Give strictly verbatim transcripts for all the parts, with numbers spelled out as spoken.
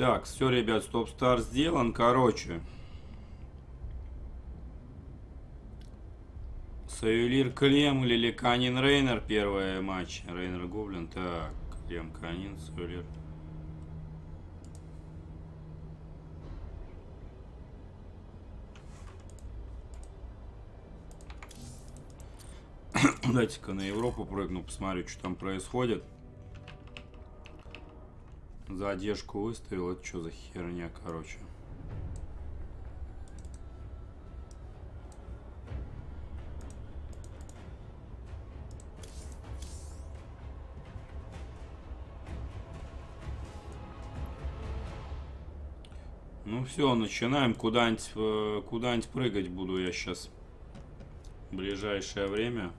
Так, все, ребят, стоп-старт сделан. Короче. Савелир Клем или Канин Рейнер. Первый матч. Рейнер Гоблин. Так, Клем Канин, Савелир. Дайте-ка на Европу прыгну, посмотрю, что там происходит. Задержку выставил. Это что за херня, короче. Ну все, начинаем. Куда-нибудь, куда-нибудь прыгать буду я сейчас. В ближайшее время.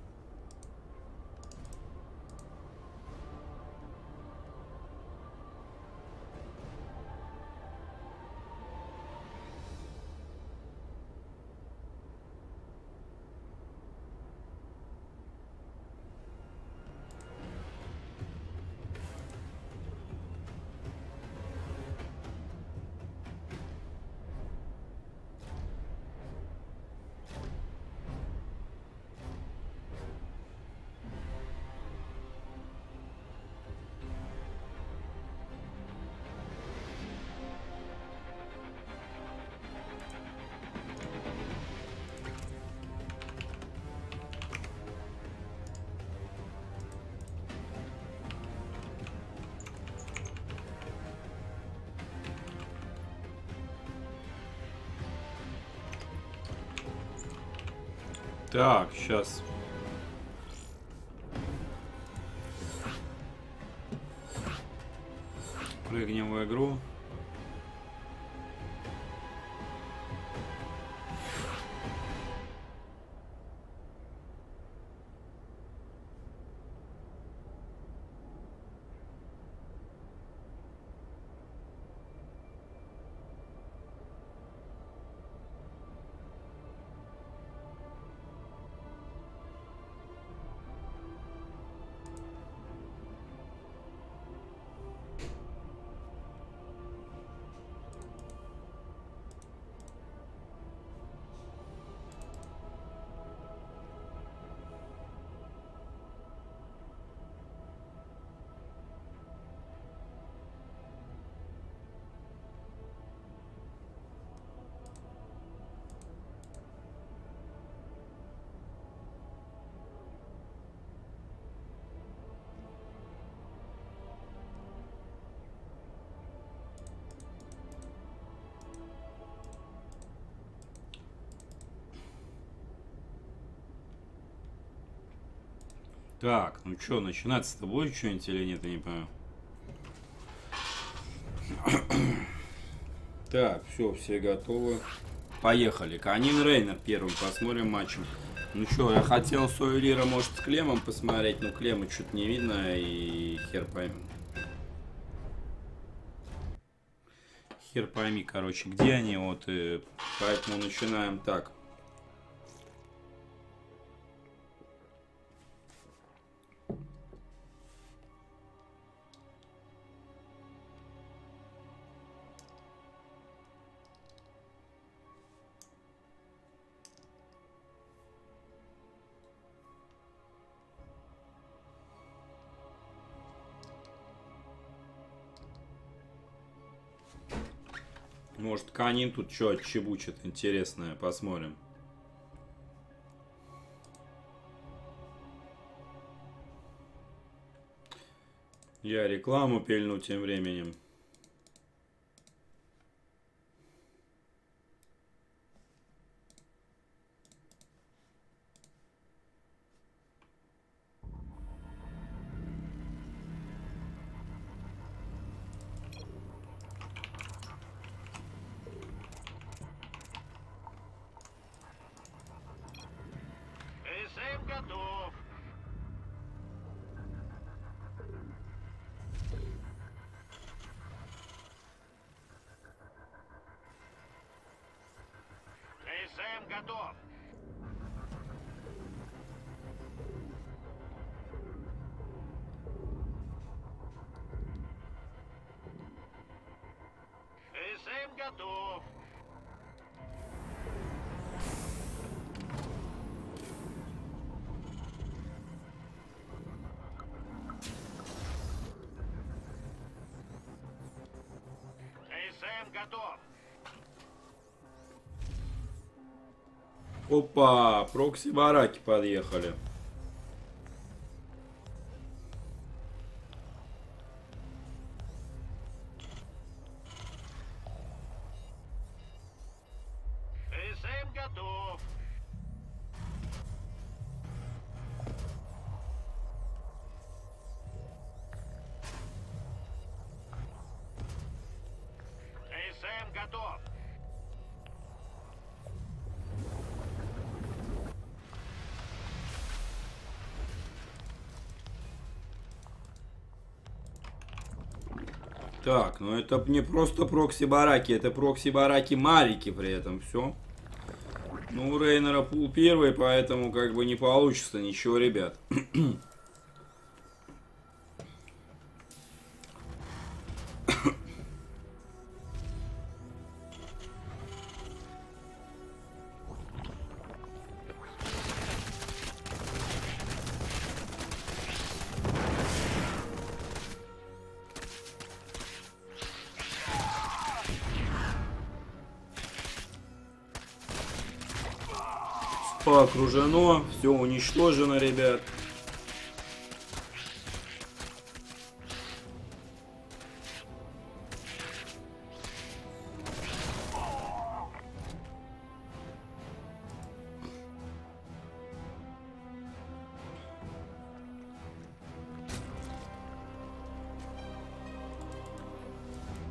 Так, сейчас. Прыгнем в игру. Так, ну что, начинаться-то будет что-нибудь или нет, я не понимаю. Так, все, все готовы. Поехали. Канин Рейнер первым посмотрим матчем. Ну что, я хотел Савелира, может, с Клемом посмотреть, но Клема что-то не видно и хер пойми. Хер пойми, короче, где они, вот, и поэтому начинаем так. Может, Канин тут что отчебучит интересное, посмотрим. Я рекламу пильну тем временем. Готов. Готов. СМ готов. Опа, прокси-бараки подъехали. Так, ну это не просто прокси-бараки, это прокси-бараки-марики при этом, все. Ну, у Рейнера пул первый, поэтому как бы не получится ничего, ребят. Окружено, все уничтожено, ребят.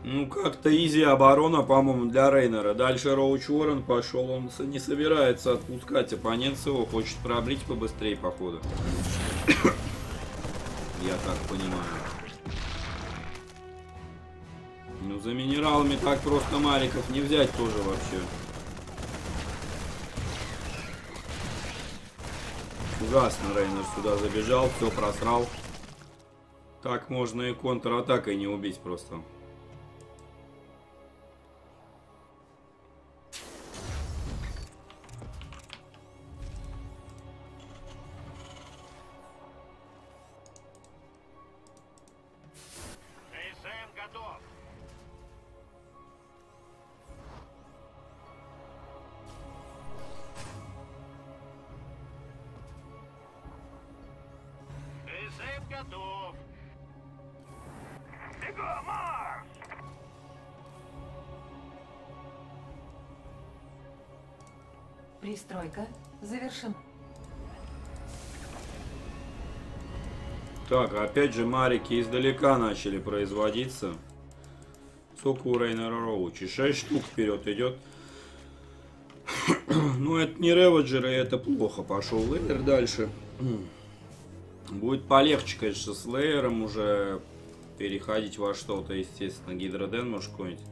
Ну как-то изи оборона, по-моему, для Рейнера. Дальше Роуч Уоррен пошел. Он не собирается отпускать оппонент своего. Хочет пробрить побыстрее, походу. Я так понимаю. Ну за минералами так просто мариков не взять тоже вообще. Ужасно Рейнер сюда забежал, все просрал. Так можно и контратакой не убить просто. Пристройка завершена. Так, опять же марики издалека начали производиться. Сколько у Рейнера Роучи? шесть штук вперед идет. Ну это не реводжеры, это плохо. Пошел Лейер дальше. Будет полегче, конечно, с Лейером уже переходить во что-то, естественно, гидроден может какой-нибудь.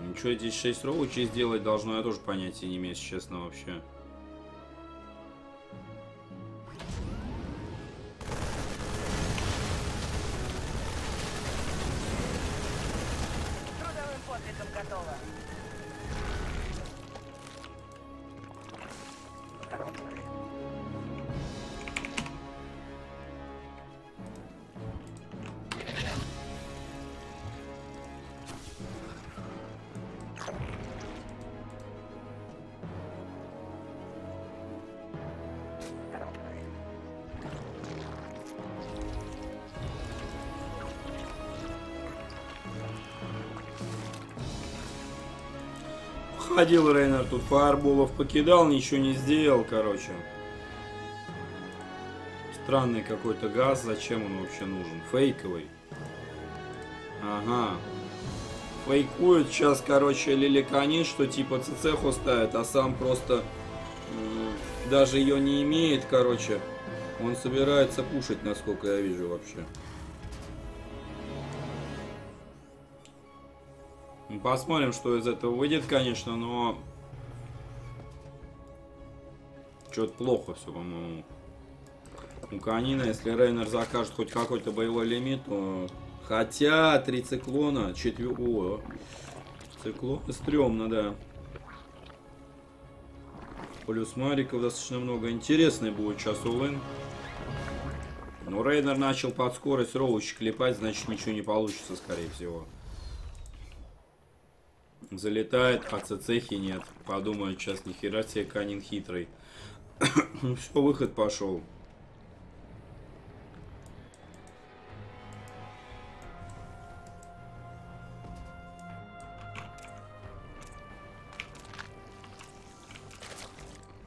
Ну что здесь шесть роучей сделать должно, я тоже понятия не имею, честно, вообще. Трудовым подвигом готово. Ходил Рейнер тут, фаерболов покидал, ничего не сделал, короче. Странный какой-то газ, зачем он вообще нужен? Фейковый. Ага. Фейкуют сейчас, короче, Лиликанин, что типа цицеху ставит, а сам просто даже ее не имеет, короче. Он собирается пушить, насколько я вижу вообще. Посмотрим, что из этого выйдет, конечно, но что-то плохо все, по-моему. Ну, Канина, если Рейнер закажет хоть какой-то боевой лимит, то... Хотя, три циклона, четвер... О, циклон... Стрёмно, да. Плюс Мариков достаточно много. Интересный будет сейчас Улын. Но Рейнер начал под скорость роучек клепать, значит, ничего не получится, скорее всего. Залетает, а цехи нет. Подумаю, сейчас нихера себе Канин хитрый. Все, выход пошел.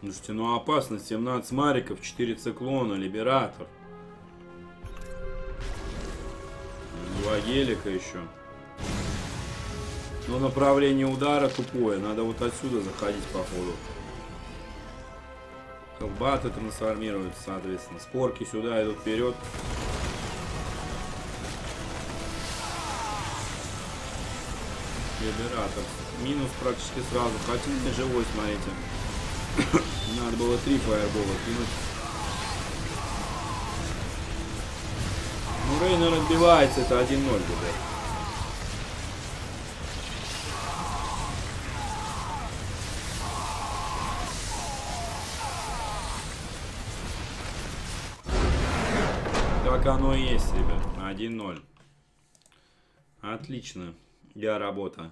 Слушайте, ну опасно. семнадцать мариков, четыре циклона, либератор. Два гелика еще. Но направление удара тупое. Надо вот отсюда заходить, походу. Колбаты трансформируются, соответственно. Спорки сюда идут вперед. Либератор. Минус практически сразу. Хотя не живой, смотрите. Надо было три фаербола кинуть. Ну, Рейнер отбивается. Это один ноль, ребят. Так оно и есть, ребят. один ноль. Отлично. Я работа.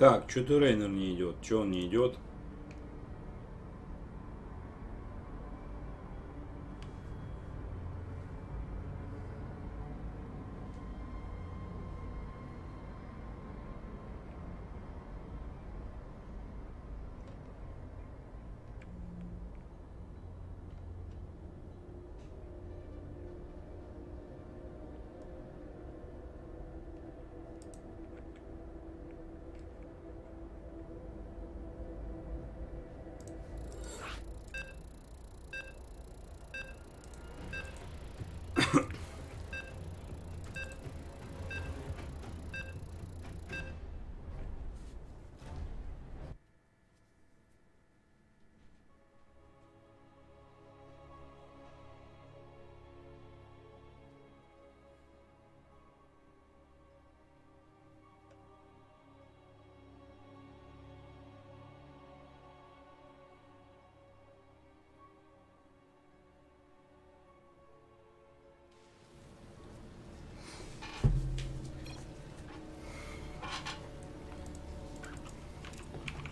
Так, что-то Рейнер не идет. Че он не идет?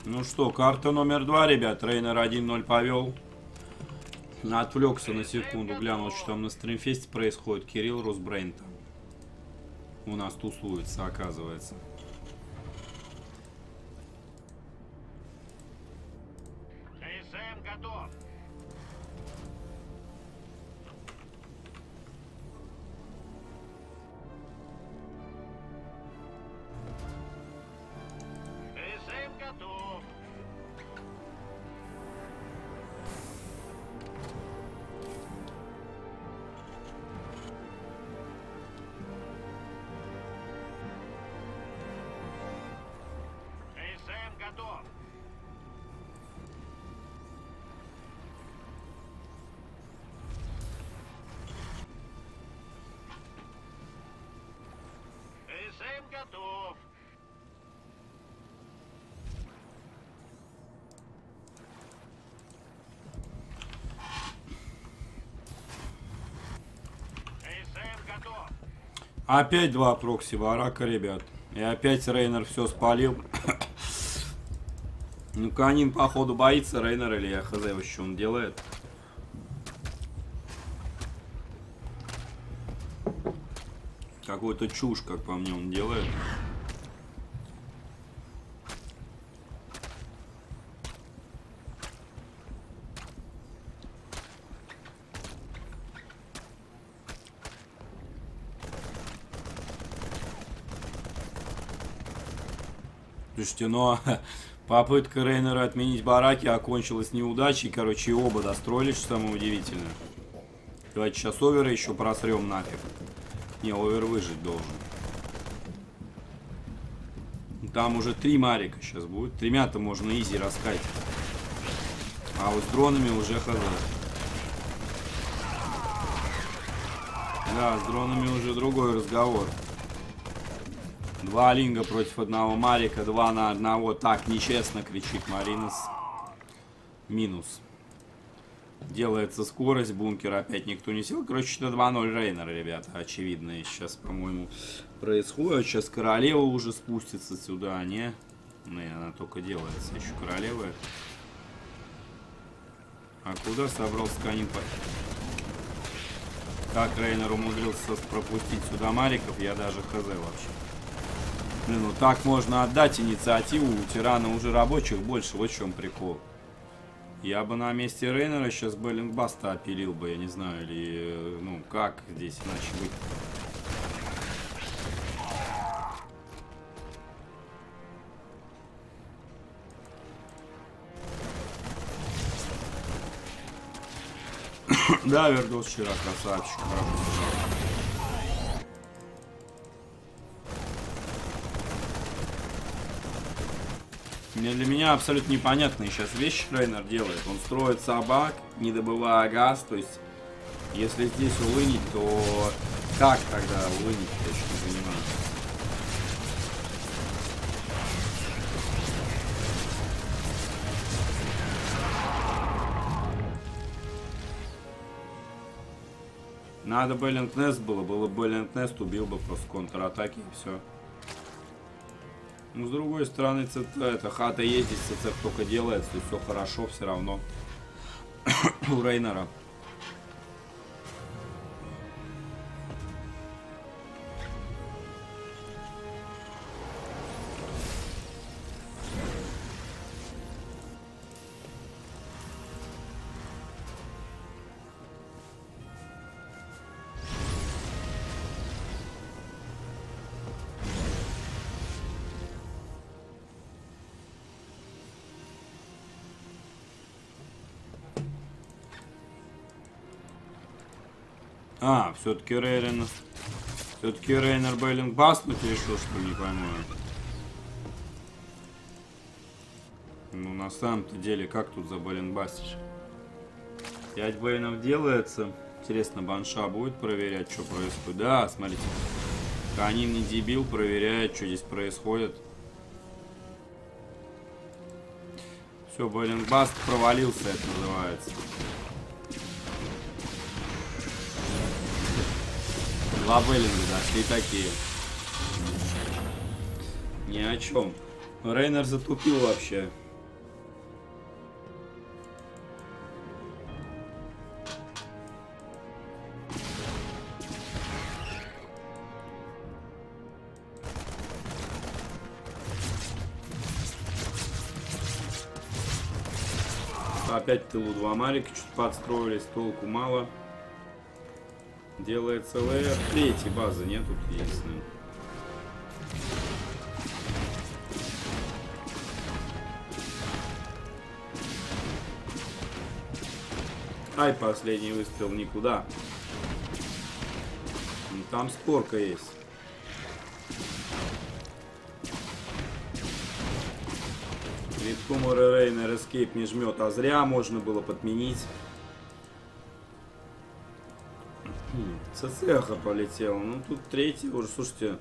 Ну что, карта номер два, ребят. Рейнер один ноль повел. Отвлекся на секунду, глянул, что там на стримфесте происходит. Кирилл Росбрейн там у нас тусуется, оказывается. готов. Призыв готов. Призыв готов. Призыв готов. Опять два прокси варака, ребят. И опять Рейнер все спалил. Ну, Канин, походу, боится Рейнер, или я хз, что он делает. Какую-то чушь, как по мне, он делает. Слушайте, но попытка Рейнера отменить бараки окончилась неудачей. Короче, и оба достроились, что самое удивительное. Давайте сейчас овера еще просрем нафиг. Не, овер выжить должен. Там уже три марика сейчас будет. Тремя-то можно изи раскатить. А вот с дронами уже хз. Да, с дронами уже другой разговор. Два линга против одного марика, два на одного. Так, нечестно, кричит Маринес. Минус. Делается скорость, бункер опять никто не сел. Короче, это два ноль Рейнер, ребята, очевидно. И сейчас, по-моему, происходит. Сейчас королева уже спустится сюда, не? Ну, и она только делается. Еще королева. А куда собрался Канин? Так, Рейнер умудрился пропустить сюда мариков. Я даже хз вообще. Блин, ну так можно отдать инициативу, у тирана уже рабочих больше, вот в чем прикол. Я бы на месте Рейнера сейчас бы Лингбаста опилил бы, я не знаю, или, ну, как здесь иначе быть. Да, Вердос вчера красавчик, правда. Для меня абсолютно непонятные сейчас вещи Рейнер делает. Он строит собак, не добывая газ. То есть, если здесь улынить, то как тогда улынить, я еще не понимаю. Надо Беллингнест было. Было Беллингнест, убил бы просто контратаки и все. Ну, с другой стороны, эта хата ездит, цех только делает, и все хорошо, все равно у Рейнера. А, все-таки Рейнер. Все-таки Рейнер Беллинг бастнуть решил, что ли, не пойму. Ну, на самом-то деле, как тут за Беллинг бастишь? пять бейнов делается. Интересно, банша будет проверять, что происходит. Да, смотрите. Канин не дебил, проверяет, что здесь происходит. Все, Беллинг баст провалился, это называется. Два Беллинга дошли такие. Ни о чем. Рейнер затупил вообще. Опять в тылу два Марика, чуть подстроились, толку мало. Делает целые третьей базы, нет, тут есть. Ай, последний выстрел никуда. Там спорка есть. Виткумор и Рейнер эскейп не жмет, а зря, можно было подменить. Цехо полетело. Ну тут третий уже, слушайте.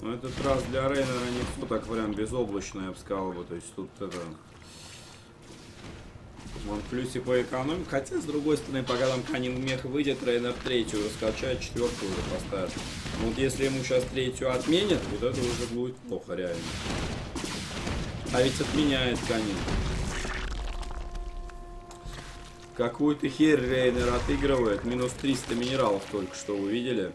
Ну этот раз для Рейнера никто так прям безоблачно, я бы сказал бы. То есть тут это... Он в плюсе по экономии. Хотя, с другой стороны, пока там Канин Мех выйдет, Рейнер третью раскачает, четвертую уже поставит. Но вот если ему сейчас третью отменят, вот это уже будет плохо реально. А ведь отменяет Канин. Какую-то херь Рейнер отыгрывает. Минус триста минералов только что вы видели.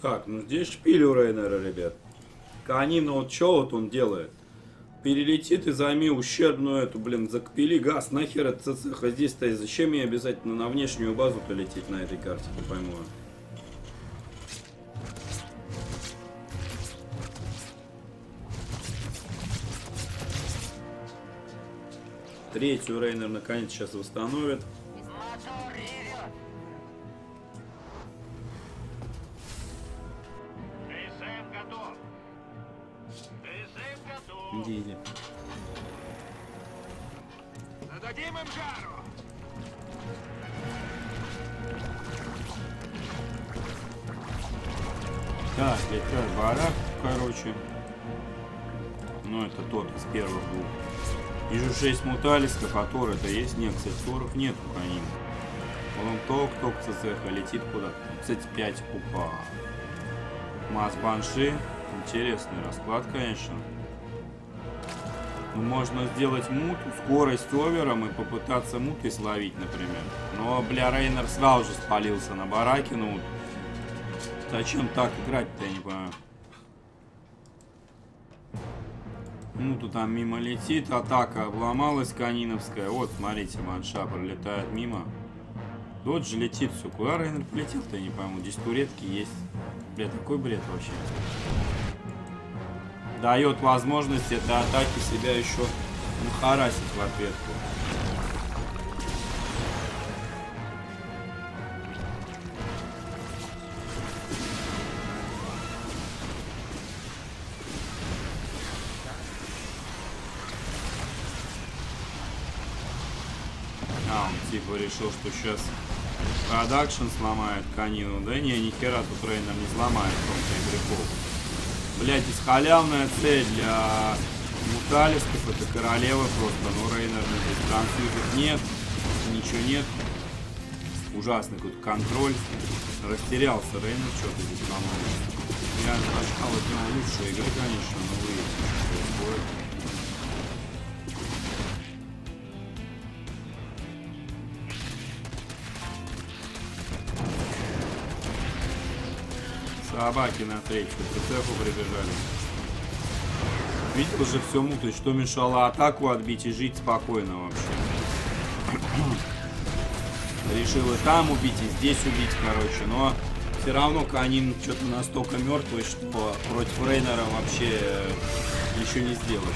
Так, ну здесь шпиль у Рейнера, ребят. Канин, ну вот что вот он делает? Перелетит и займи ущербную эту, блин, закпили газ. Нахер это цеха здесь стоит? Зачем мне обязательно на внешнюю базу-то лететь на этой карте? Не пойму. Третью Рейнер наконец сейчас восстановит. Так, летел барак, короче. Ну, это тот из первых двух. Вижу шесть муталиска, которые-то есть. Нет, кстати, сорок нет по ним. Он ток-ток цеха летит куда-то. тридцать пять купа. Мас-банши. Интересный расклад, конечно. Можно сделать мут, скорость овером и попытаться муты словить, например. Но, бля, Рейнер сразу же спалился на бараке. Ну, зачем так играть-то, я не понимаю. Ну, тут там мимо летит. Атака обломалась каниновская. Вот, смотрите, манша пролетает мимо. Тут же летит все. Куда Рейнер полетел-то, я не пойму. Здесь туретки есть. Бля, такой бред вообще. Дает возможность этой атаки себя еще нахарасить в ответку. Типа решил, что сейчас продакшн сломает Канину. Да не, нихера тут Рейнер не сломает, просто игроков. Блять, здесь халявная цель для муталистов, это королева просто. Но Рейнер здесь трансфюзов нет, ничего нет. Ужасный какой-то контроль. Растерялся Рейнер, что-то здесь сломал. Я прочитал, от него лучшая игра, конечно, но вы видите, что происходит. Собаки на третью цеху прибежали. Видел же все мутать, что мешало атаку отбить и жить спокойно вообще. Решил и там убить, и здесь убить, короче. Но все равно Канин что-то настолько мертвый, что против Рейнера вообще ничего не сделаешь.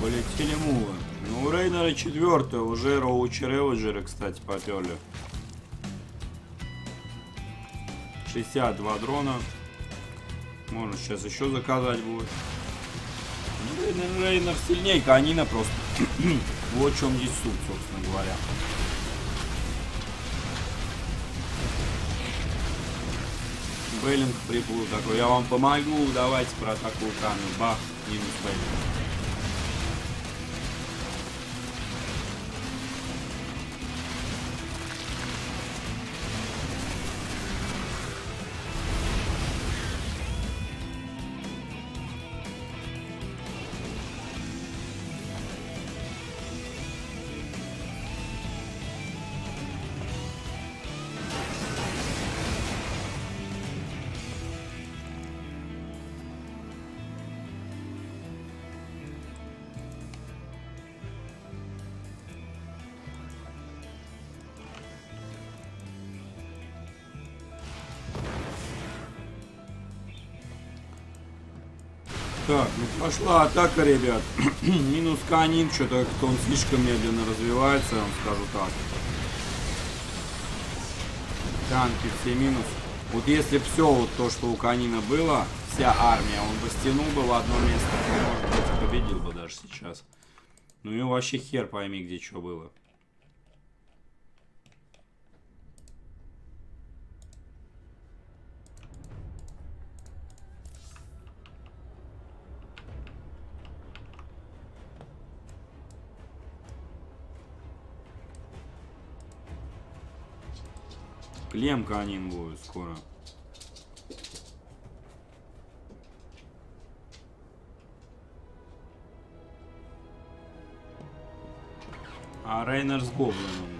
Полетели мулы. Ну, у Рейнера четвертая, уже Роуч и Реведжеры, кстати, поперли. шестьдесят два дрона. Можно сейчас еще заказать будет. Рейнер сильнее Канина просто. Вот в чем здесь суть, собственно говоря. Бейлинг приплыл такой. Я вам помогу, давайте про такую камеру. Бах, минус Бейлинг. Так, ну пошла атака, ребят. Минус Канин, что-то как-то он слишком медленно развивается, я вам скажу так. Танки все минус. Вот если бы все вот то, что у Канина было, вся армия, он бы стянул бы в одно место, может быть, победил бы даже сейчас. Ну и вообще хер пойми, где что было. Клем Канин будет скоро. А Рейнер с Гоблином.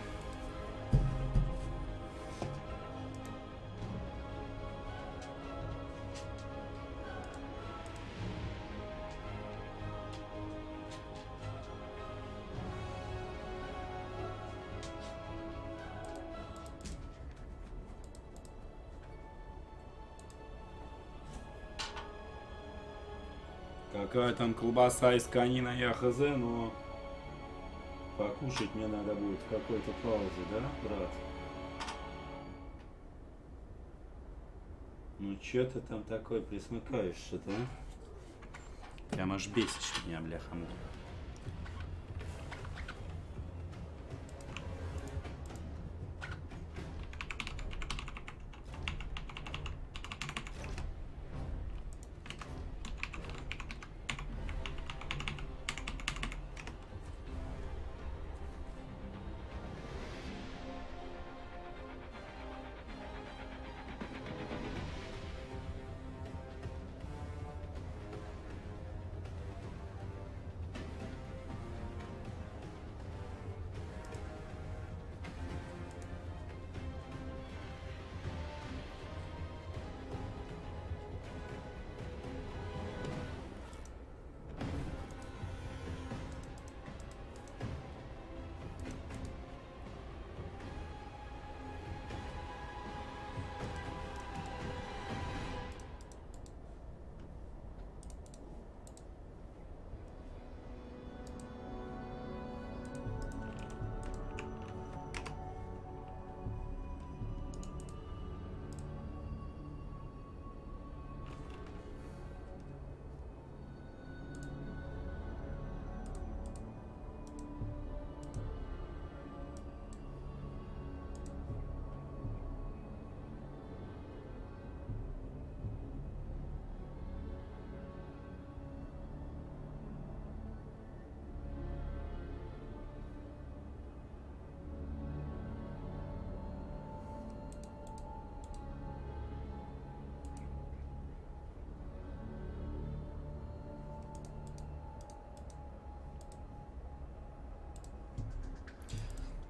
Какая там колбаса из Канина, я хз, но покушать мне надо будет в какой-то паузе, да, брат? Ну чё ты там такой присмыкаешься-то, а? Прям аж бесишь меня, бляха-муха.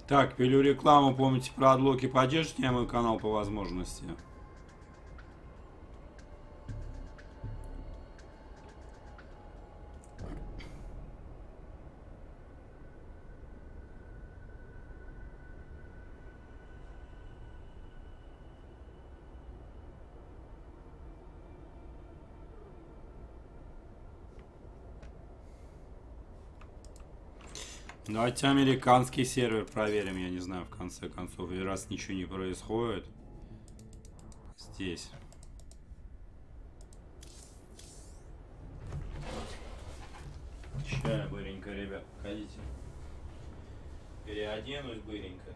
Так, пилю рекламу, помните про отлоки, поддержите меня, мой канал по возможности. Давайте американский сервер проверим, я не знаю, в конце концов. И раз ничего не происходит здесь. Чай быренько, ребят, ходите. Переоденусь быренько.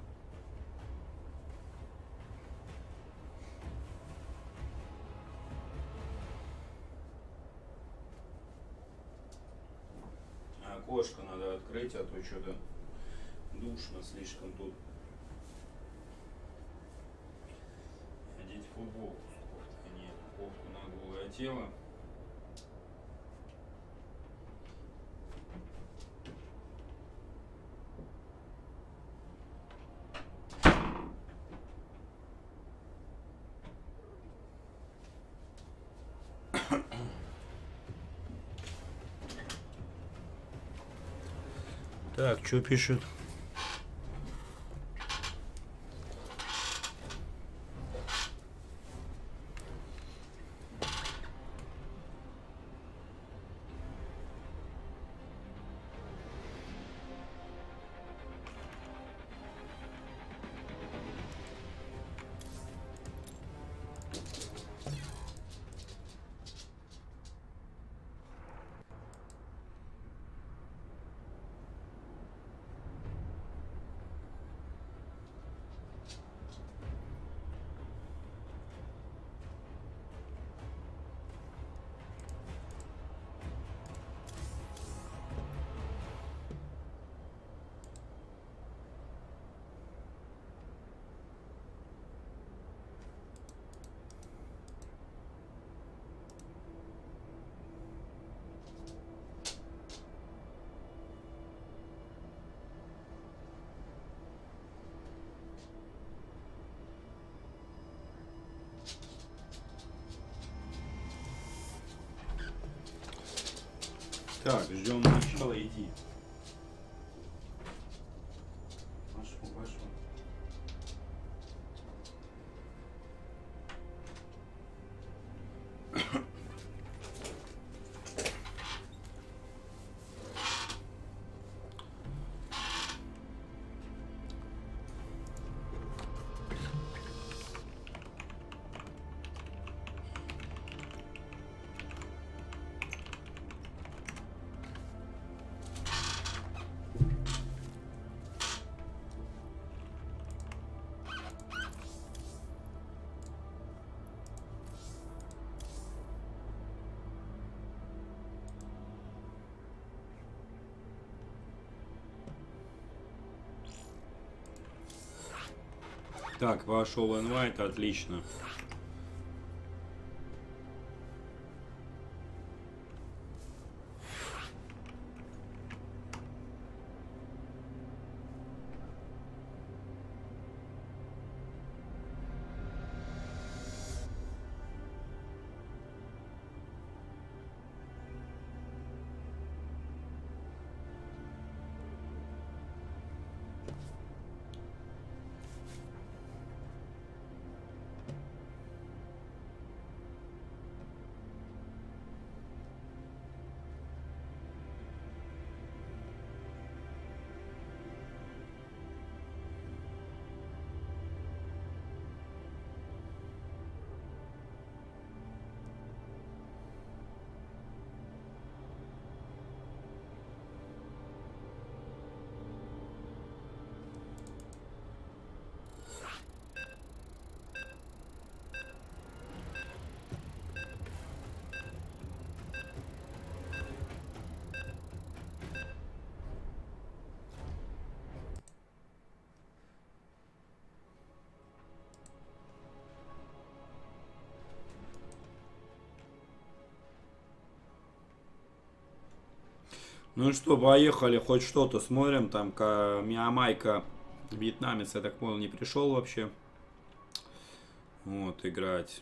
Окошко надо открыть, а то что-то душно слишком тут. Одеть футболку, кофту нет, кофту на голое тело. Так, что пишет? Так, ждем начала, иди. Пошел, пошел. Так, вошел инвайт, отлично. Ну что, поехали, хоть что-то смотрим. Там Миамайка, вьетнамец, я так понял, не пришел вообще. Вот, играть.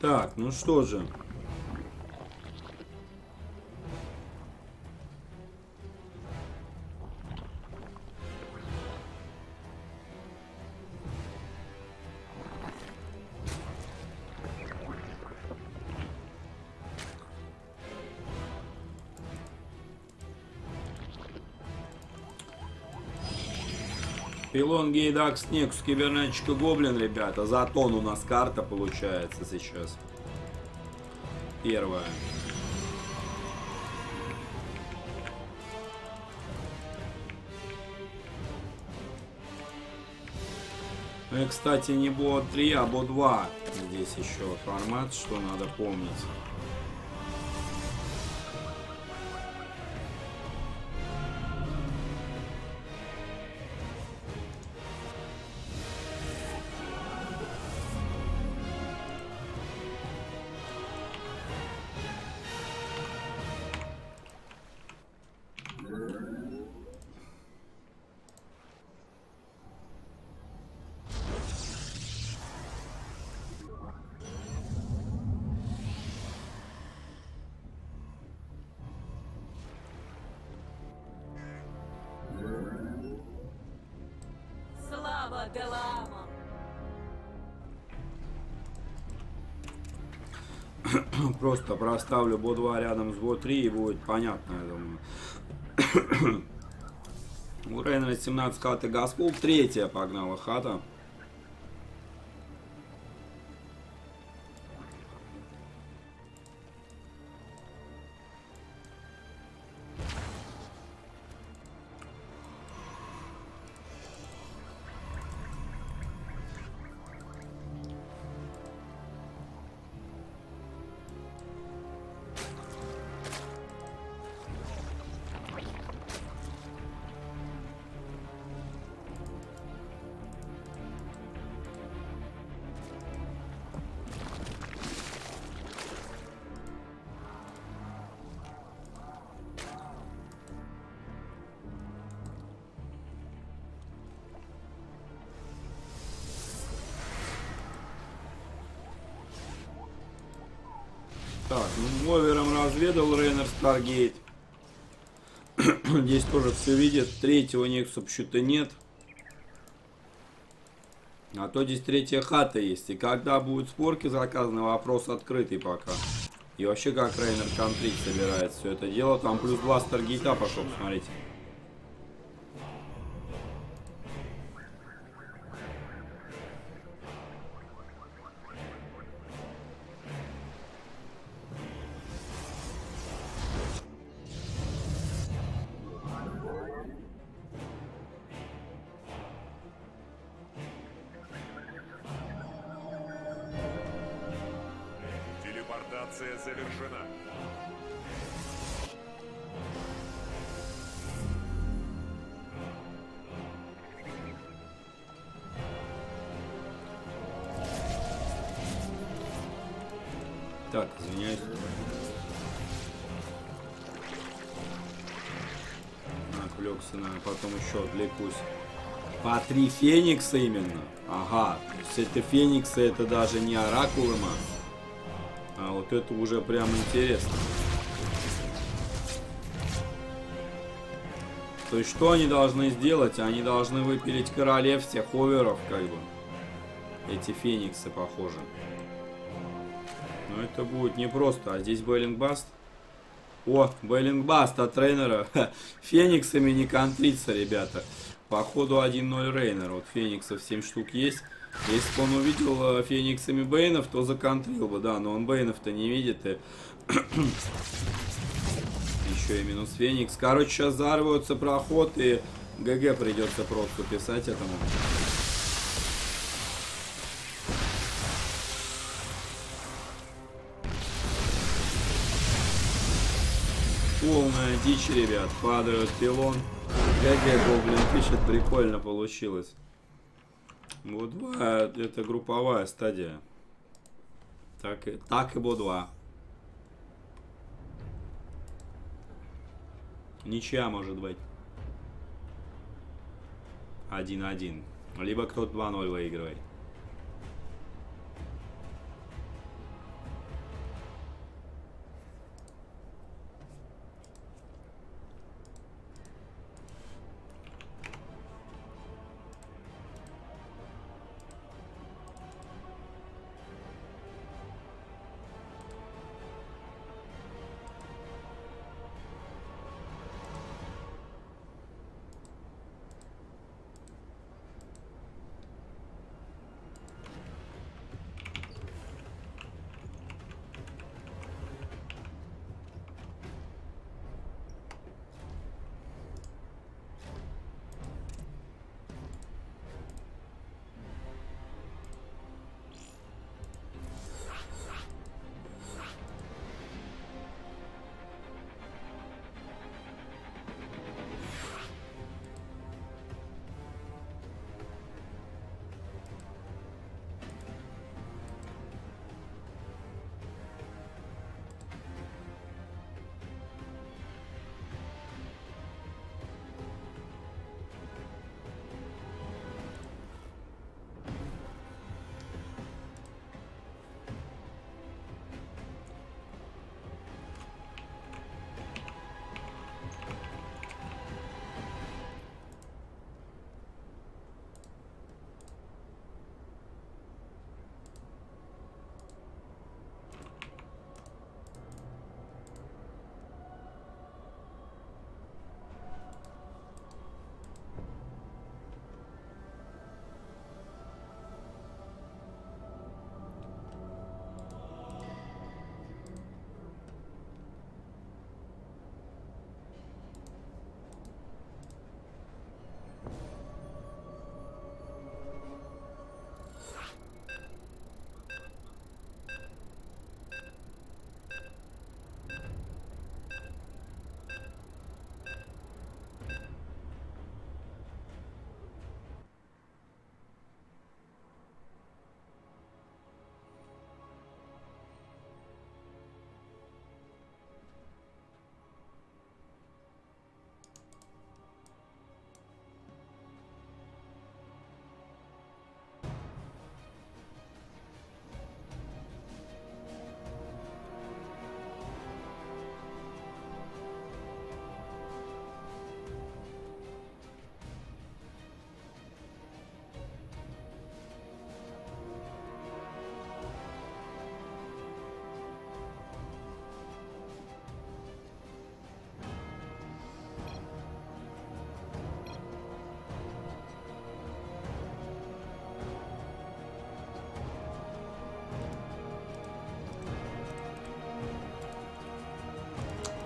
Так, ну что же. Пилон, Гейдак, Снег, Кибернетчик и Гоблин, ребята. За тон у нас карта получается сейчас. Первая. Ну и, кстати, не Бо три, а Бо два. Здесь еще формат, что надо помнить. Просто проставлю Бо два рядом с Бо три и будет понятно, я думаю. У Рейнера семнадцать хаты Гаскул. Третья погнала хата. Так, ну, овером разведал Рейнер Старгейт. Здесь тоже все видят. Третьего Нексу почему-то нет. А то здесь третья хата есть. И когда будут спорки заказаны, вопрос открытый пока. И вообще, как Рейнер контрить собирает все это дело. Там плюс два Старгейта пошел, смотрите. Завершена. Так, извиняюсь. Отвлекся, наверное, потом еще отвлекусь. По три феникса именно. Ага, то есть это фениксы, это даже не оракулы, мать. А вот это уже прям интересно. То есть что они должны сделать? Они должны выпилить королев всех оверов, как бы. Эти фениксы, похоже. Но это будет непросто. А здесь Беллингбаст. О, Беллингбаст от Рейнера. Фениксами не контрится, ребята. Походу один ноль Рейнер. Вот фениксов семь штук есть. Если бы он увидел фениксами Бейнов, то законтрил бы, да, но он Бейнов-то не видит. И... еще и минус Феникс. Короче, сейчас взорвется проход, и ГГ придется просто писать этому. Полная дичь, ребят. Падает пилон. ГГ Гоблин пишет, прикольно получилось. Бо два это групповая стадия. Так, так и Бо два. Ничья может быть. один-один. Либо кто-то два-ноль выигрывает.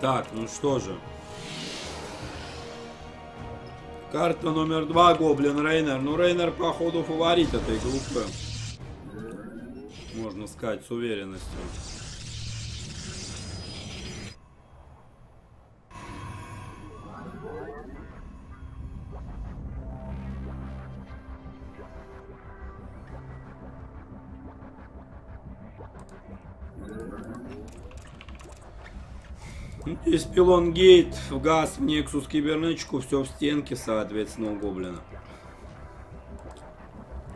Так, ну что же. Карта номер два, Гоблин Рейнер. Ну, Рейнер, походу, фаворит этой группы. Можно сказать, с уверенностью. Из пилонгейт в газ в Нексус кибернетику, все в стенке, соответственно, у Гоблина.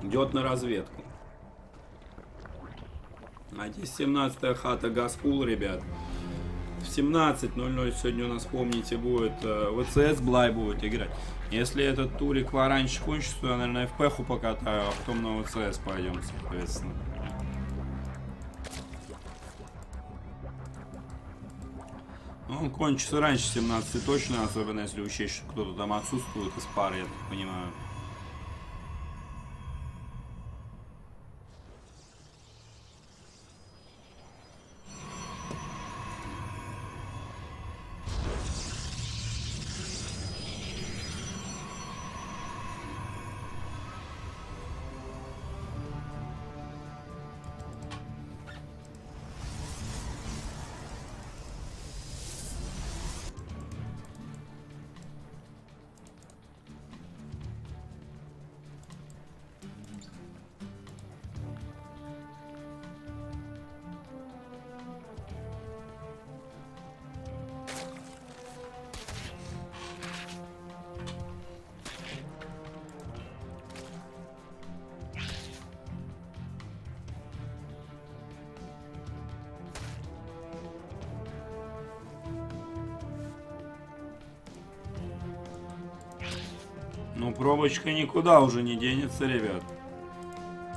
Идет на разведку. А здесь семнадцатая хата Газкул, ребят. В семнадцать ноль ноль сегодня у нас, помните, будет ВЦС, Блай будет играть. Если этот турик пораньше кончится, то я, наверное, в пеху покатаю, а потом на ВЦС пойдем, соответственно. Он кончится раньше семнадцати точно, особенно если учесть, что кто-то там отсутствует из пары, я так понимаю. Ну, пробочка никуда уже не денется, ребят.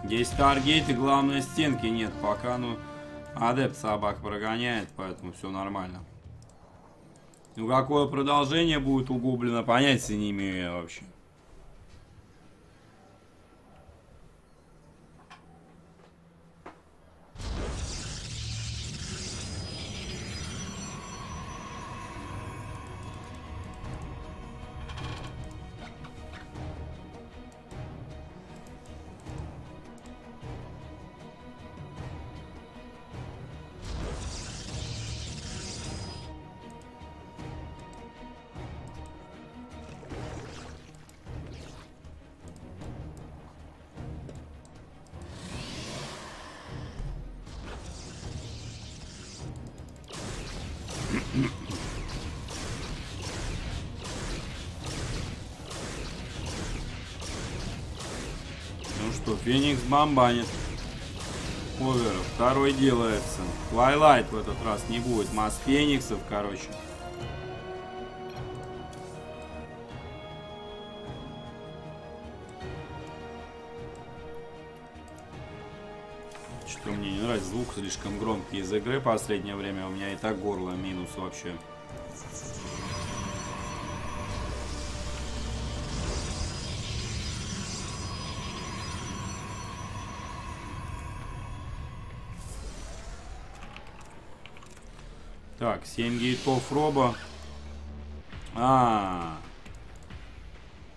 Здесь таргет и главное стенки нет. Пока, ну, адепт собак прогоняет, поэтому все нормально. Ну, какое продолжение будет у гоблина, понятия не имею я вообще. Феникс бомбанит. Овер. Второй делается. Твайлайт в этот раз не будет. Масс фениксов, короче. Что-то мне не нравится. Звук слишком громкий из игры в последнее время. У меня и так горло минус вообще. Так, семь гейтов роба. А,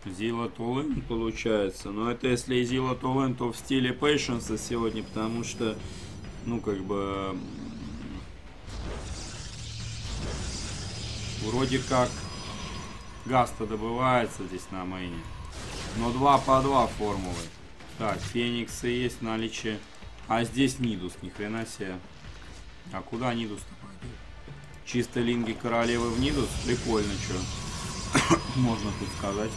-а, -а. Зила Тулен получается. Но это если Зила Тулен, то в стиле Пейшенса сегодня, потому что, ну, как бы... Вроде как Гаста добывается здесь на мейне. Но два по два формулы. Так, фениксы есть в наличии. А здесь Нидус, ни хрена себе. А куда Нидус-то пойдет? Чисто линги королевы в Нидус. Прикольно, что можно тут сказать.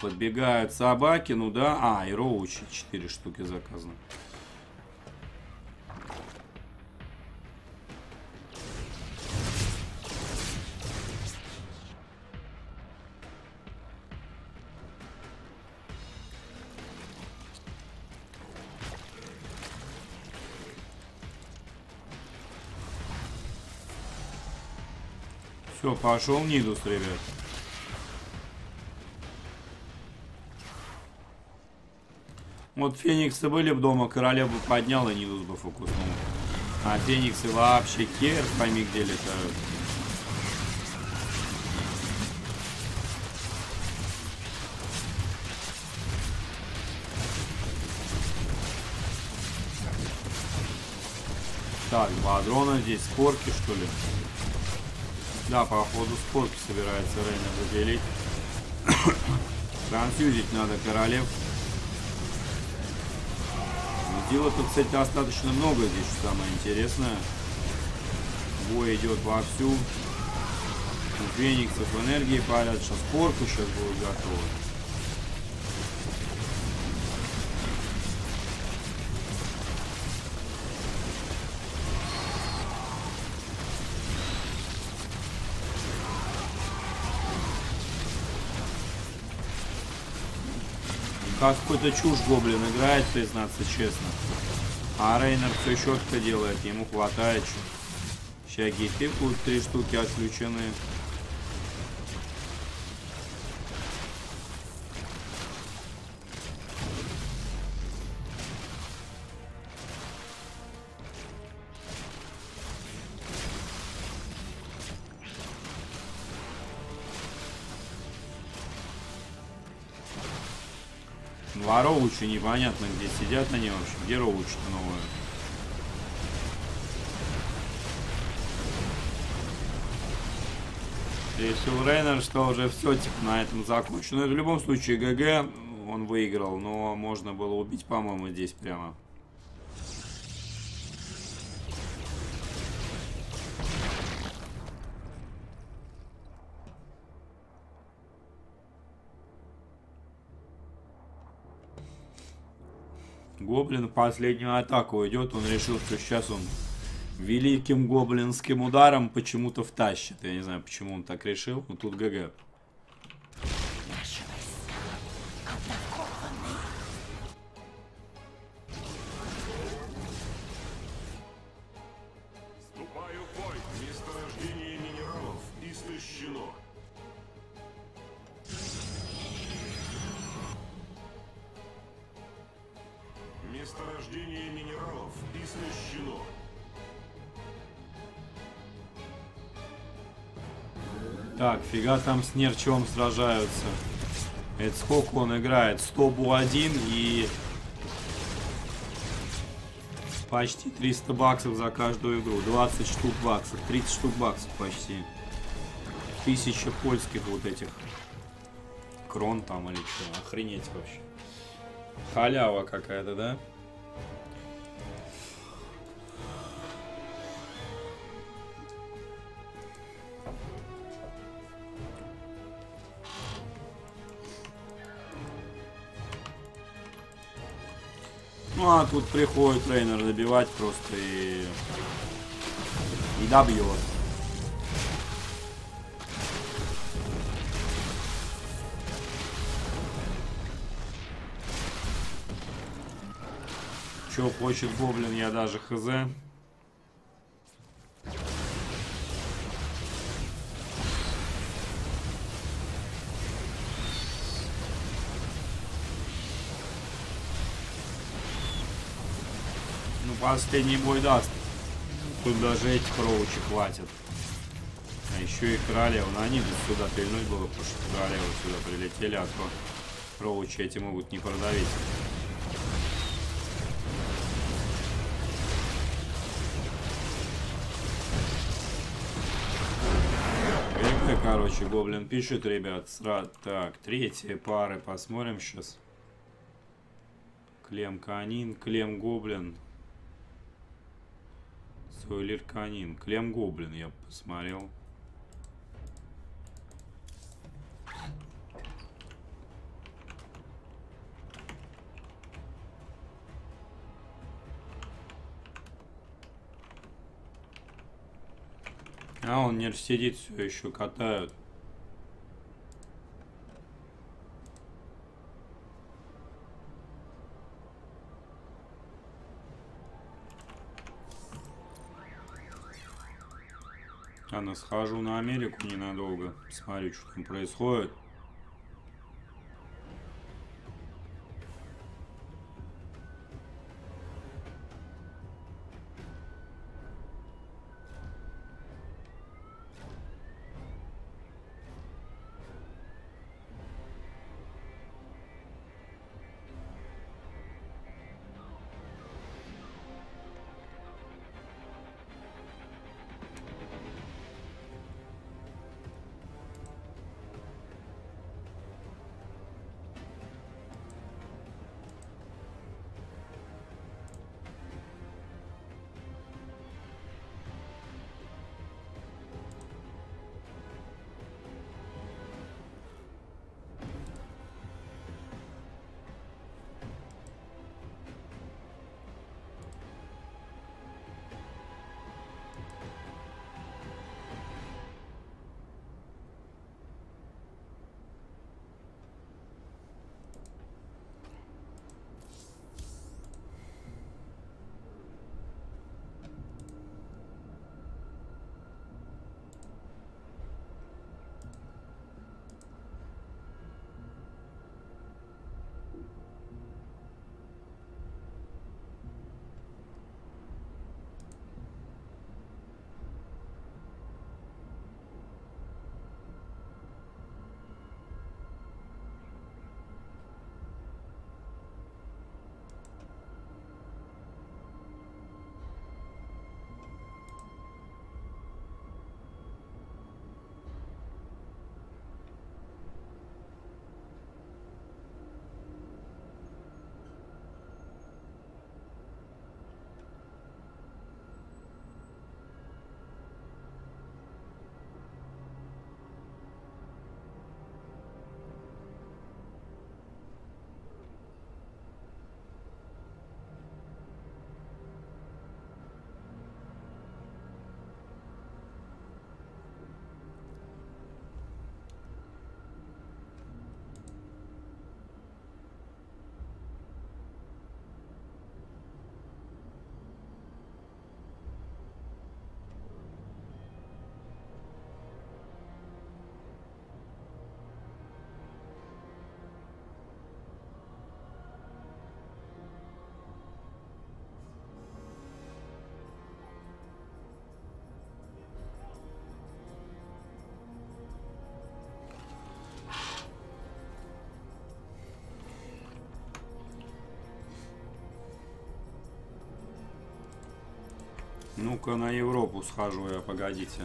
Подбегают собаки, ну да. А, и роучи четыре штуки заказано. Все, пошел Нидус, ребят. Вот фениксы были бы дома, королева бы поднял и Нидус бы фокуснул. А фениксы вообще хер пойми где летают. Так, два дрона здесь, корки что ли? Да, походу скорки собирается Рейна заделить. Трансфьюзить надо королев. Дела тут, кстати, достаточно много здесь, что самое интересное. Бой идет вовсю. У фениксов энергии парят. Сейчас корку сейчас будет готова. Как какой-то чушь гоблин играет, признаться честно. А Рейнер все четко делает, ему хватает. Сейчас гейты будут три штуки отключены. А роучи непонятно, где сидят они вообще. Где роучи-то новые? Решил Рейнер, что уже все типа на этом закончено. В любом случае ГГ он выиграл, но можно было убить, по-моему, здесь прямо. Гоблин в последнюю атаку идет. Он решил, что сейчас он великим гоблинским ударом почему-то втащит. Я не знаю, почему он так решил, но тут ГГ. нахождение минералов исключено. Так, фига там с нерчом сражаются. Это сколько он играет? сто бу один и почти триста баксов за каждую игру. двадцать штук баксов. тридцать штук баксов почти. Тысяча польских вот этих. Крон там или что. Охренеть вообще. Халява какая-то, да? Ну а тут приходит тренер добивать просто и, и добьет. Че хочет гоблин, я даже хз. Последний бой даст. Тут даже эти проучи хватит. А еще и королеву. Но они бы сюда пильнуть было, потому что королевы сюда прилетели, а то проучи эти могут не продавить. ГГ, короче, гоблин пишет, ребят. Сра... Так, третьи пары посмотрим сейчас. Клем Канин, Клем Гоблин. Сойлер Канин. Клем Гоблин я посмотрел. А он не сидит, все еще катают. Ладно, схожу на Америку ненадолго, смотрю, что там происходит. Ну-ка на Европу схожу я, погодите.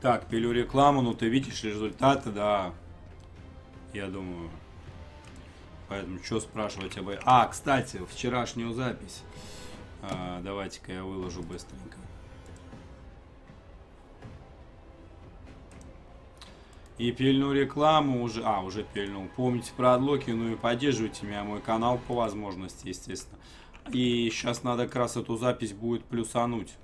Так, пилю рекламу, ну ты видишь результаты, да, я думаю, поэтому что спрашивать об... А, кстати, вчерашнюю запись, а, давайте-ка я выложу быстренько. И пильну рекламу уже, а, уже пильнул, помните про отлоки, ну и поддерживайте меня, мой канал по возможности, естественно. И сейчас надо как раз эту запись будет плюсануть.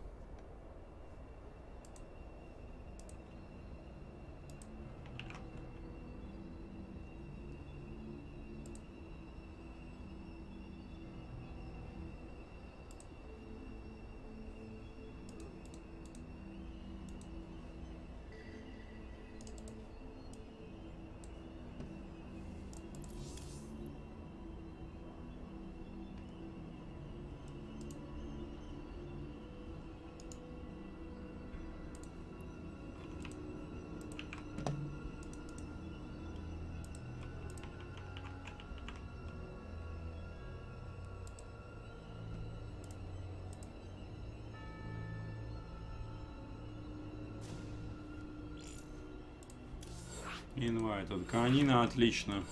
Инвайт от Канина, отлично.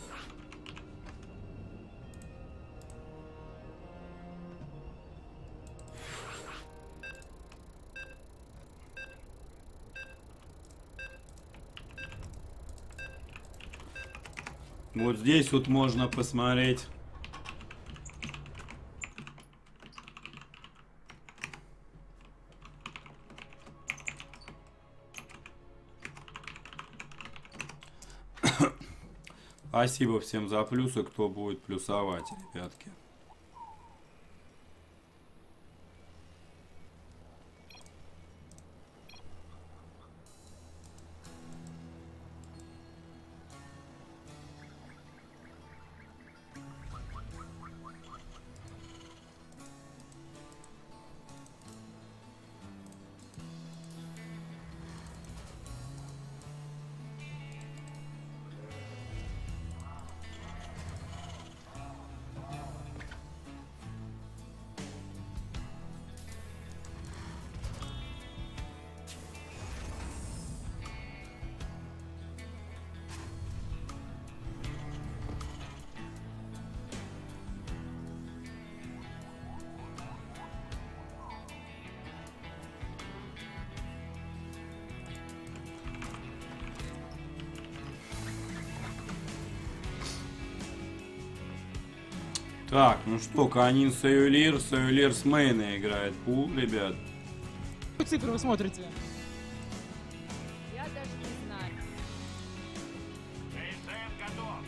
Вот здесь вот можно посмотреть. Спасибо всем за плюсы, кто будет плюсовать, ребятки. Так, ну что, Канин Саюлир, Саюлир с Мейна играет пул, ребят. Какую цифру вы смотрите? Я даже не знаю. КСМ готов.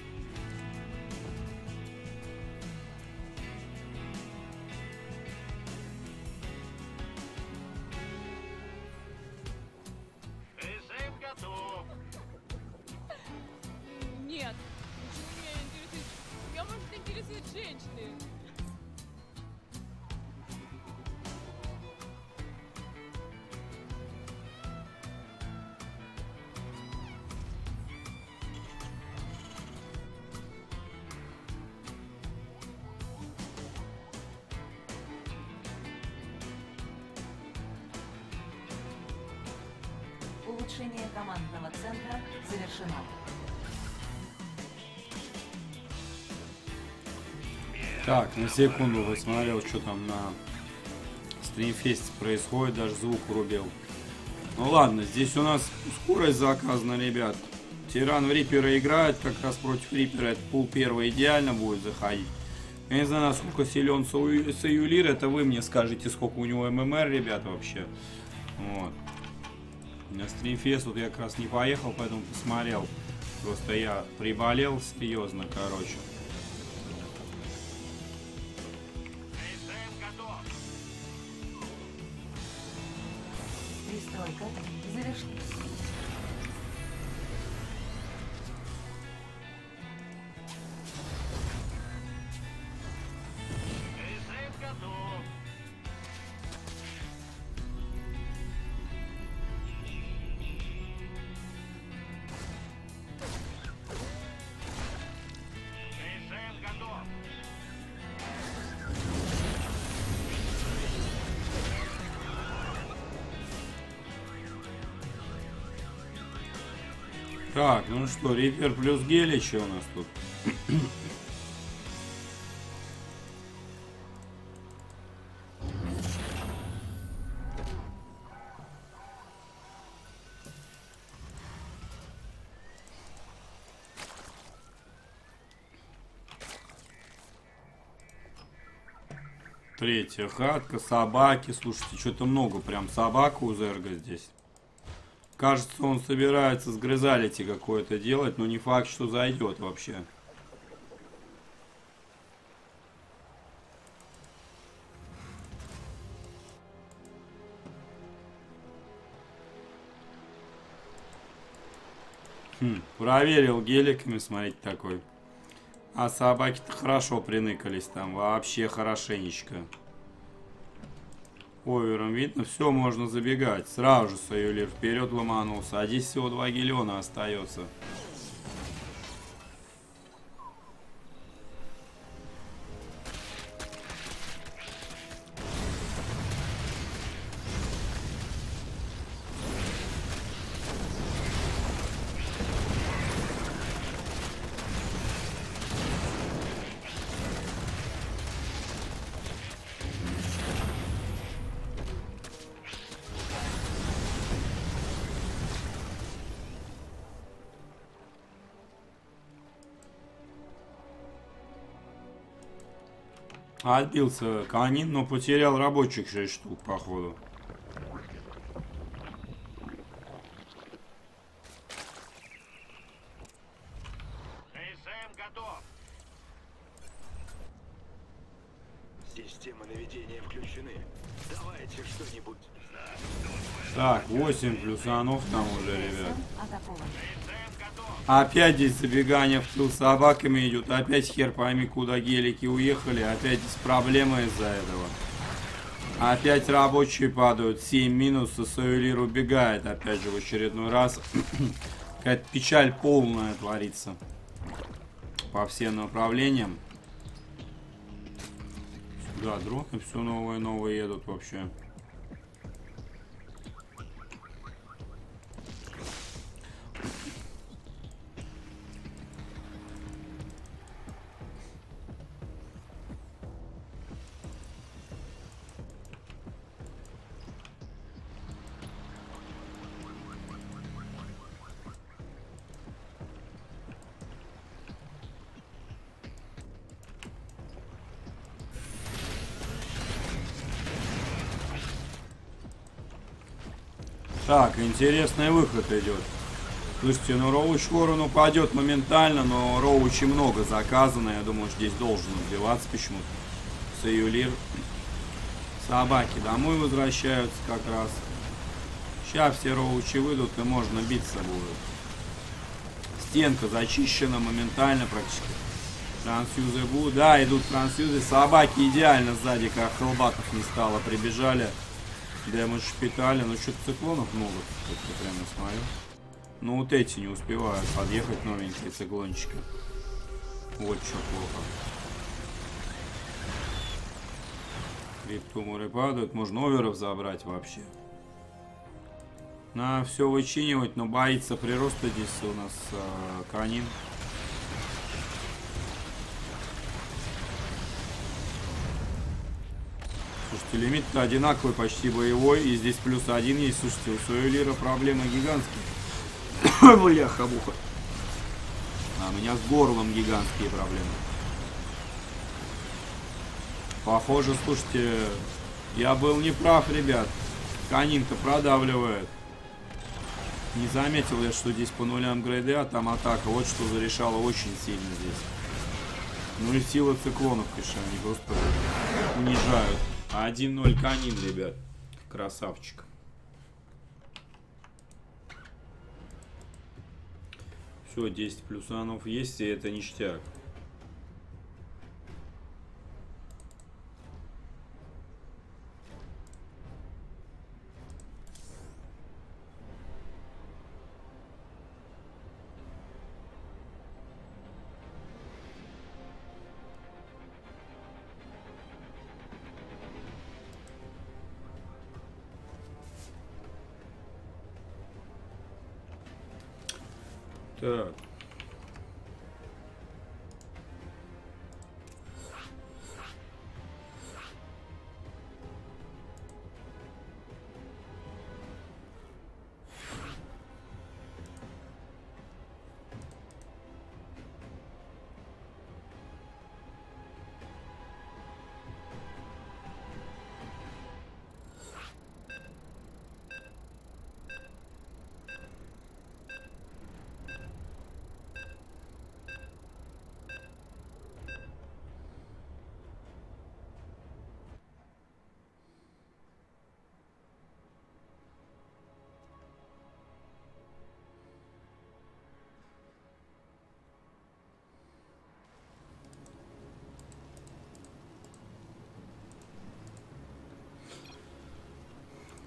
КСМ готов. Нет. Интересуют женщины. Улучшение командного центра завершено. Так, на секунду посмотрел, что там на стримфесте происходит, даже звук врубил. Ну ладно, здесь у нас скорость заказана, ребят. Тиран в Рипера играет, как раз против Рипера этот пул первый идеально будет заходить. Я не знаю, насколько силен Саюлир, это вы мне скажете, сколько у него ММР, ребят, вообще. Вот. На стримфест вот я как раз не поехал, поэтому посмотрел. Просто я приболел серьезно, короче. Пристройка завершена. Так, ну что, Рипер плюс Гелича у нас тут. Третья хатка, собаки. Слушайте, что-то много прям собак у Зерга здесь. Кажется, он собирается сгрызалити какое-то делать, но не факт, что зайдет вообще. Хм, проверил геликами, смотрите, такой. А собаки-то хорошо приныкались там, вообще хорошенечко. Овером видно, все, можно забегать. Сразу же Саюлир вперед ломанулся. А здесь всего два гелиона остается. Отбился Канин, но потерял рабочих шесть штук, походу. Система наведения включены. Давайте что-нибудь. Так, восемь плюсанов там уже, ребят. Опять здесь забегание в тыл собаками идет. Опять хер пойми, куда гелики уехали. Опять здесь проблема из-за этого. Опять рабочие падают. семь минус, и Саюлир убегает. Опять же в очередной раз. Какая-то печаль полная творится. По всем направлениям. Сюда дроны все новые и новые едут вообще. Так, интересный выход идет. Слушайте, ну Роуч Ворон упадет моментально, но Роучи много заказано. Я думаю, что здесь должен убиваться почему-то. Саюлир. Собаки домой возвращаются как раз. Сейчас все Роучи выйдут и можно биться будет. Стенка зачищена моментально практически. Трансюзы будут. Да, идут трансюзы. Собаки идеально сзади, как хелбаков не стало, прибежали. Дэмэдж впитали, но что-то циклонов много, как-то прямо смотрю. Но вот эти не успевают подъехать, новенькие циклончики. Вот что плохо. Криптумуры падают, можно оверов забрать вообще. Надо все вычинивать, но боится прироста здесь у нас э, Канин. Слушайте, лимит-то одинаковый, почти боевой. И здесь плюс один есть. Слушайте, у Суэлира проблемы гигантские. Бля, хабуха. А у меня с горлом гигантские проблемы. Похоже, слушайте, я был неправ, ребят. Канин-то продавливает. Не заметил я, что здесь по нулям грейды, а там атака. Вот что зарешало очень сильно здесь. Ну и сила циклонов, конечно, они просто унижают. один ноль Канин, ребят. Красавчик. Все, десять плюсанов есть, и это ништяк. Так.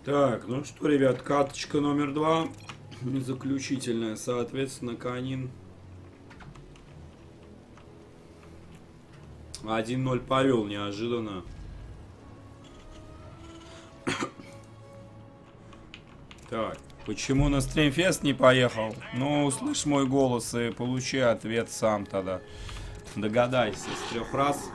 Так, ну что, ребят, карточка номер два, заключительная, соответственно, Канин один ноль повел неожиданно. Так, почему на стримфест не поехал? Ну, услышь мой голос и получи ответ сам тогда. Догадайся с трех раз.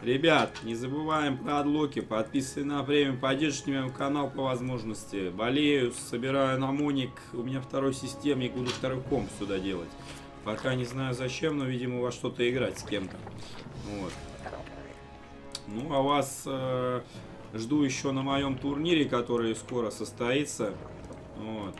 Ребят, не забываем про отлоки, подписывайтесь на премию, поддержите меня в канал по возможности. Болею, собираю на моник, у меня второй системник, буду второй комп сюда делать. Пока не знаю зачем, но, видимо, во что-то играть с кем-то. Вот. Ну, а вас э, жду еще на моем турнире, который скоро состоится. Вот.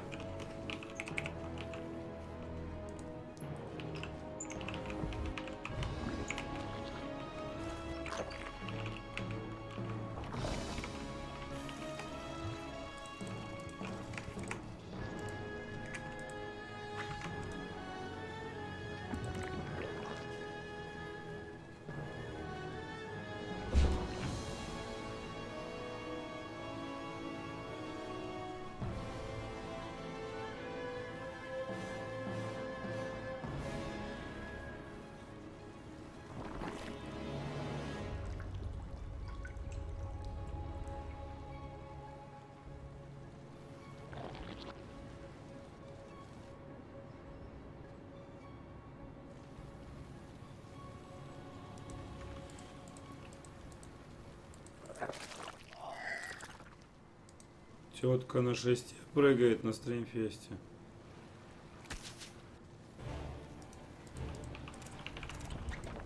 Тетка на шесте прыгает на стримфесте.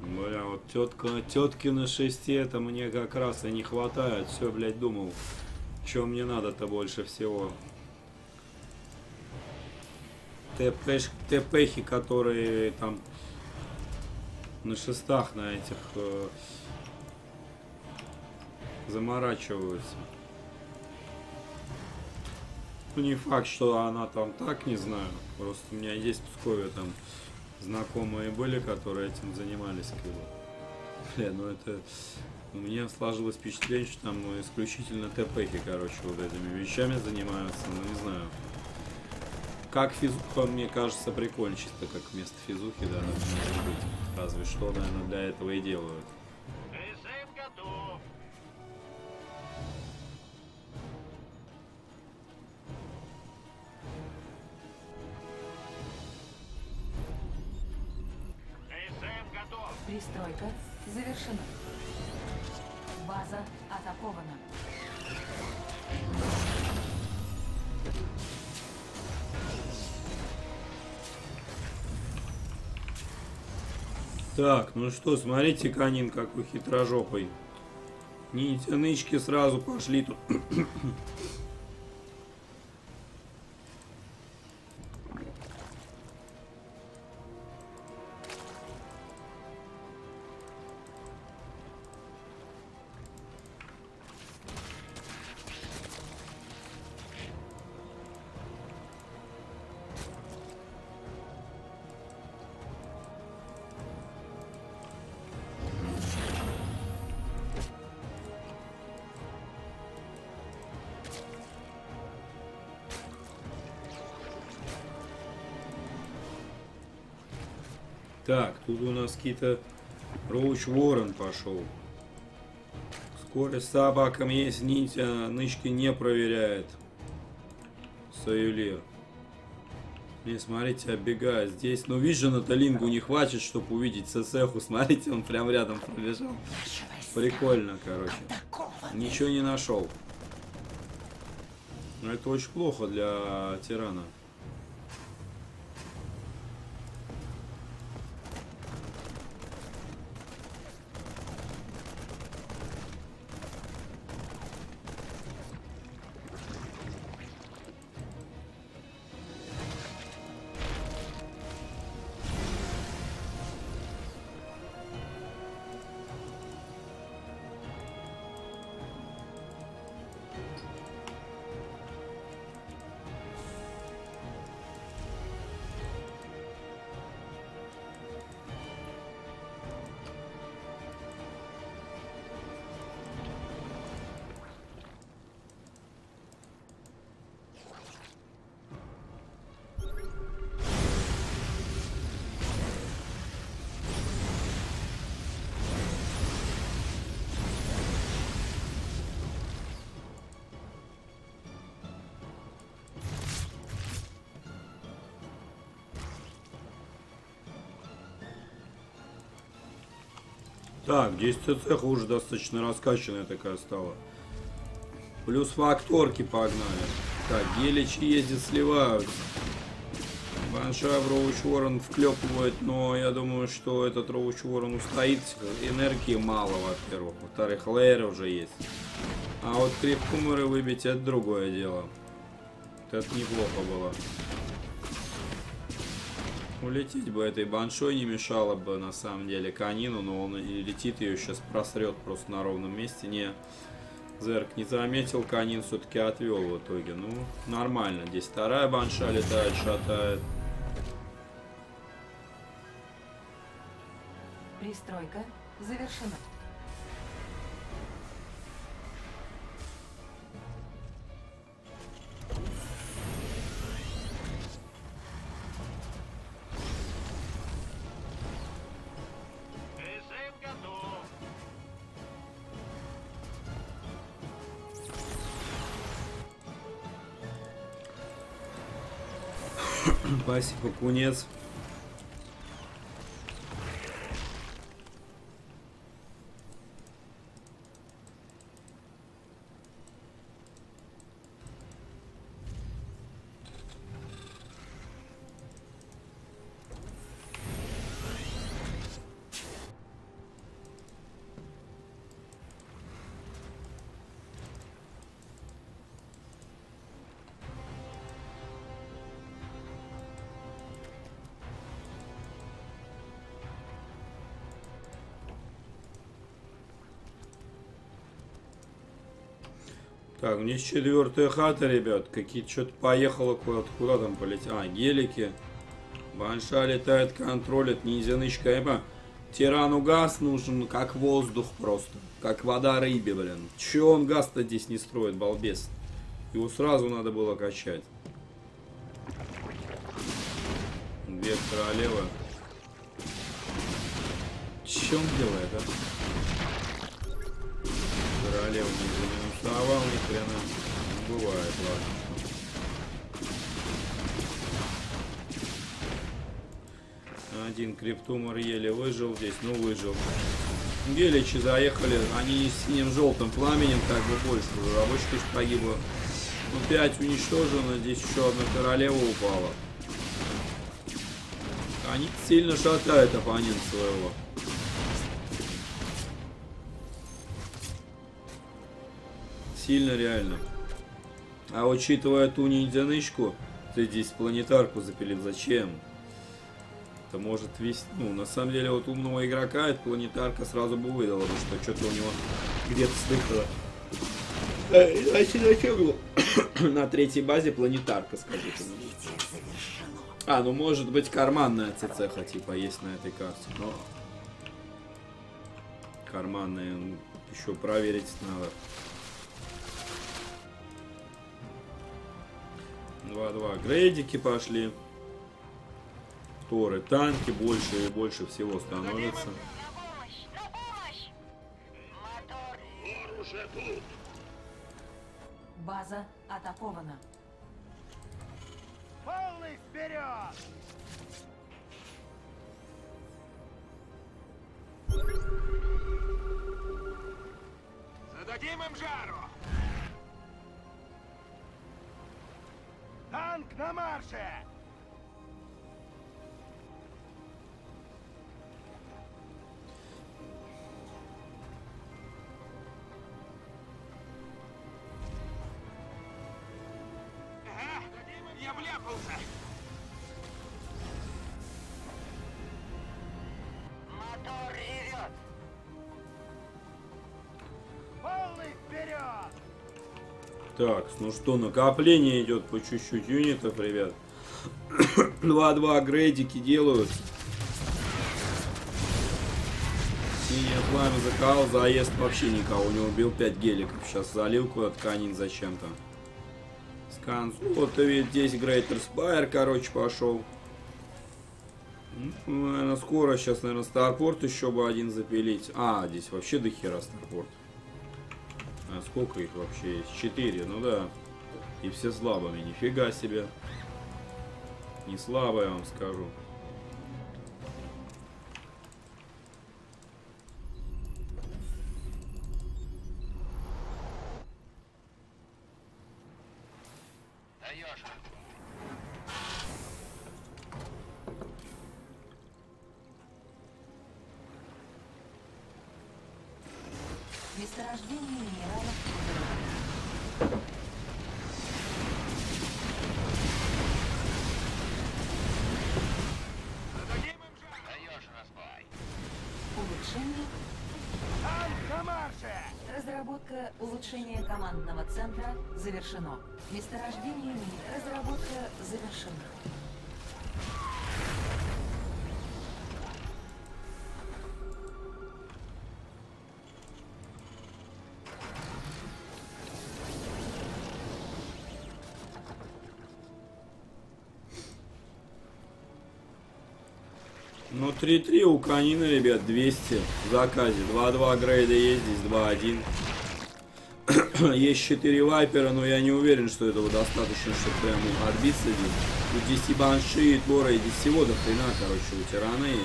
Бля, вот тетка, тетки на шесте, это мне как раз и не хватает. Все, блядь, думал, что мне надо-то больше всего. ТП, ТПхи, которые там на шестах на этих э, заморачиваются. Ну, не факт, что она там так, не знаю. Просто у меня есть в Пскове там знакомые были, которые этим занимались. Бля, ну это... У меня сложилось впечатление, что там ну, исключительно ТПки, короче, вот этими вещами занимаются. Ну, не знаю. Как физуха, мне кажется, прикольно. Чисто как вместо физухи, да, может быть. Разве что, наверное, для этого и делают. Пристройка завершена. База атакована. Так, ну что, смотрите, Канин какой хитрожопый. Нитянычки сразу пошли тут. Так, тут у нас какие-то Роуч Ворон пошел. Скорость собакам есть, ниндзя нычки не проверяет. Союлир. Не, смотрите, оббегает здесь. Ну, видишь, Наталингу не хватит, чтобы увидеть Сесеху. Смотрите, он прям рядом пробежал. Прикольно, короче. Ничего не нашел. Но это очень плохо для тирана. Так, здесь цеха уже достаточно раскачанная такая стала. Плюс факторки погнали. Так, Гелич ездит, сливают. Баншайб Роуч Ворон вклепывает, но я думаю, что этот Роуч Ворон устоит. Энергии мало, во-первых. Во-вторых, лейер уже есть. А вот Крипкумеры выбить — это другое дело. Это неплохо было. Улететь бы этой баншой не мешало бы, на самом деле, Канину, но он и летит, ее сейчас просрет просто на ровном месте. Не, Зерк не заметил, Канин все-таки отвел в итоге. Ну, нормально, здесь вторая банша летает, шатает. Пристройка завершена. Спасибо, кунец. Так, у них четвертая хата, ребят. Какие-то что-то поехало куда-то. Куда там полетело? А, гелики. Банша летает, контролит. Низянычка. Эба. Тирану газ нужен, как воздух просто. Как вода рыбе, блин. Че он газ-то здесь не строит, балбес? Его сразу надо было качать. Бег королевы. Че он делает, а? Королева не занимает. Давал ни хрена. Не бывает, ладно. один Криптумор еле выжил здесь, ну выжил. Геличи заехали, они с синим-желтым пламенем, как бы больше уже. Рабочих тоже погибло. Ну, пять уничтожено, здесь еще одна королева упала. Они сильно шатают оппонента своего. Сильно реально. А учитывая ту ниндзянычку, ты здесь планетарку запилил. Зачем? Это может вести... Ну, на самом деле, вот умного игрока эта планетарка сразу бы выдала, потому что что-то у него где-то стыхало. На третьей базе планетарка, скажите. А, ну может быть карманная ЦЦХ типа есть на этой карте, но... Карманная, ну, еще проверить надо. два-два. Грейдики пошли. Торы, танки больше и больше всего становятся. База атакована. Полный вперед! Зададим им жару! Танк на марше! Мотор ревет. Полный вперед. Так, ну что, накопление идет по чуть-чуть юнитов, ребят. два-два грейдики делают. Синее пламя закал, заезд вообще никого не убил. пять геликов. Сейчас залил куда-то канин зачем-то. Вот и здесь Greater Spire, короче, пошел. Ну, наверное, скоро сейчас, наверное, Старпорт еще бы один запилить. А, здесь вообще до хера Старпорт. А сколько их вообще есть? четыре, ну да. И все слабыми, нифига себе. Не слабо, я вам скажу. Улучшение командного центра завершено. Месторождение и разработка завершена. Ну, три-три у Канина, ребят, двести в заказе. два-два грейда есть, здесь два-один. Есть четыре вайпера, но я не уверен, что этого достаточно, чтобы прям отбиться здесь. Тут десять банши и торы, и здесь всего до хрена, короче, у тирана есть.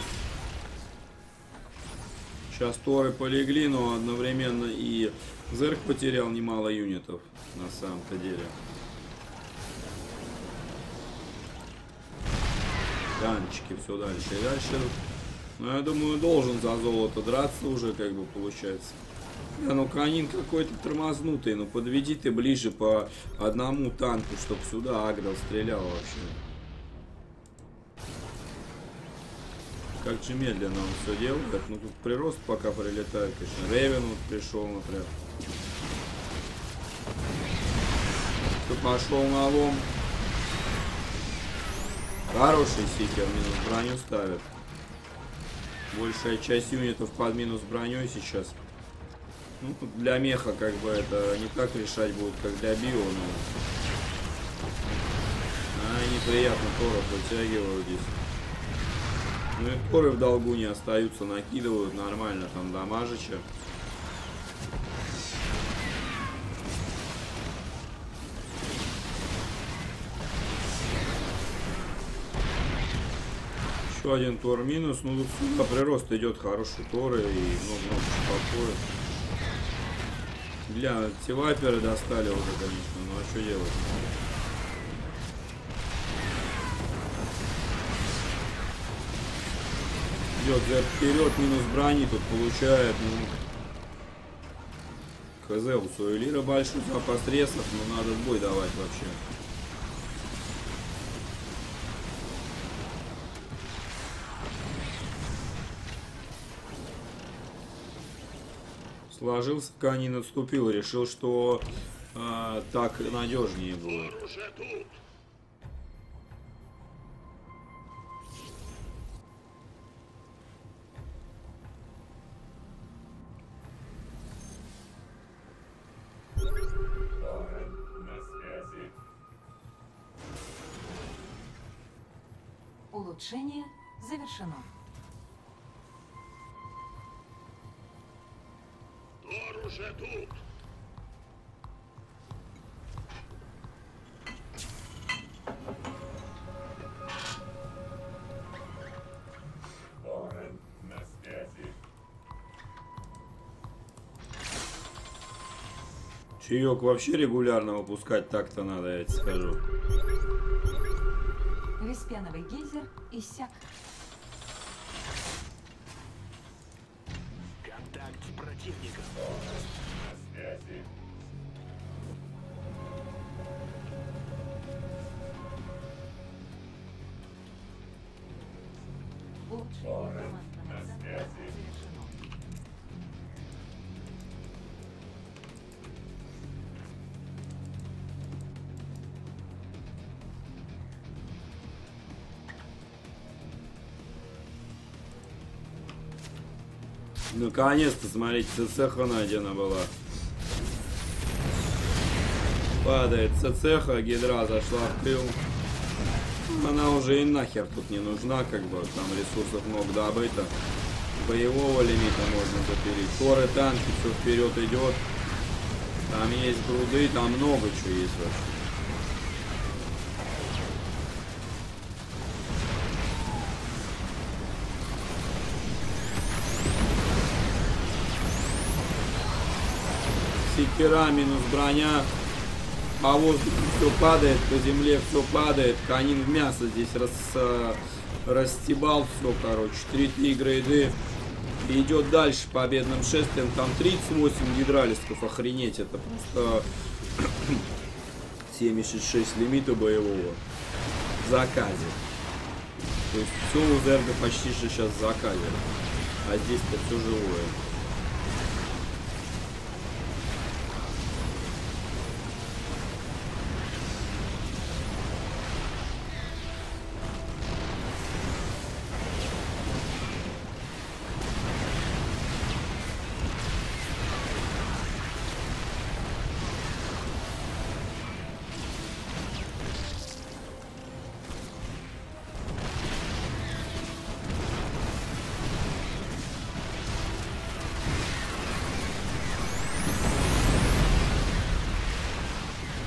Сейчас торы полегли, но одновременно и Зерк потерял немало юнитов, на самом-то деле. Танчики все дальше и дальше. Но я думаю, должен за золото драться уже, как бы, получается. Да, ну Канин какой-то тормознутый, ну подведи ты ближе по одному танку, чтобы сюда агрел стрелял вообще. Как же медленно он все делает, ну тут прирост пока прилетает, конечно. Ревен вот пришел, например. Кто пошел на лом. Хороший сикер, минус броню ставит. Большая часть юнитов под минус броней сейчас. Ну, для меха, как бы, это не так решать будут, как для био, но... А, неприятно торов вытягивают здесь. Ну и торы в долгу не остаются, накидывают нормально там дамажича. Еще один Тор минус. Ну, сука, прирост идет хороший Торы и много-много спокоя. Бля, те вайперы достали уже, конечно. Ну, а что делать? Идет вперед, минус брони тут получает. Ну, хз, у Суэлира большой запас ресов, но надо в бой давать вообще. Сложился, Канин отступил, решил, что э, так надежнее будет. Улучшение завершено. Уже тут. Торрен на связи. Чаек вообще регулярно выпускать так-то надо, я тебе скажу. Веспеновый гейзер иссяк. Контакт с противником. Наконец-то, смотрите, ЦЦХ найдена была. Падает ЦЦХ, гидра зашла в тыл. Она уже и нахер тут не нужна, как бы, там ресурсов много добыто. Боевого лимита можно запилить. Коры, танки, все вперед идет. Там есть груды, там много чего есть вообще. Секера, минус броня. По воздуху все падает, по земле все падает. Канин в мясо здесь рас, расстебал все, короче. три-три грейды. И идет дальше победным шествием. Там тридцать восемь гидралистов. Охренеть, это просто семьдесят шесть лимита боевого. В заказе. То есть все у Зерга почти что сейчас в заказе. А здесь-то все живое.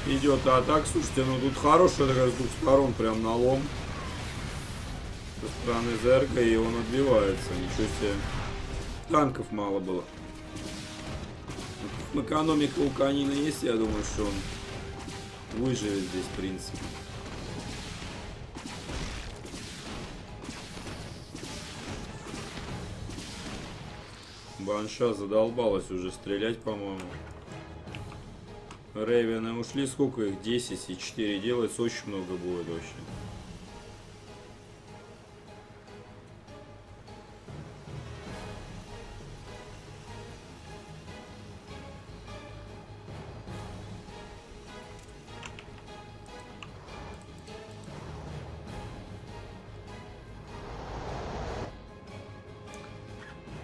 Идет атака, слушайте, ну тут хорошая такая с двух сторон, прям налом со стороны Зерга, и он отбивается, ничего себе. Танков мало было. Экономика у Канина есть, я думаю, что он выживет здесь, в принципе. Банша задолбалась уже стрелять, по-моему. Рейвены ушли, сколько их? десять и четыре делается, очень много будет вообще.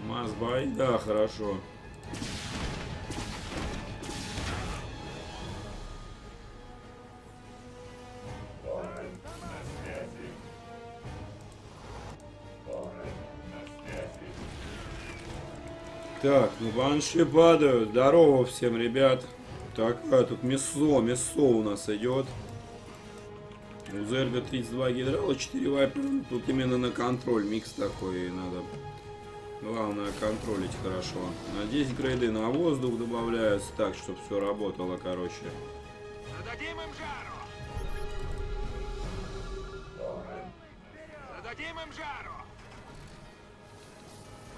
Масбай, да, хорошо. Так, ну банши падают. Здорово всем, ребят. Так, а тут мясо, мясо у нас идет. У Зерга тридцать два генерала, четыре вайпера. Тут именно на контроль микс такой надо. Главное контролить хорошо. На десять грейды на воздух добавляются так, чтобы все работало, короче. Зададим им жару! Зададим им жару!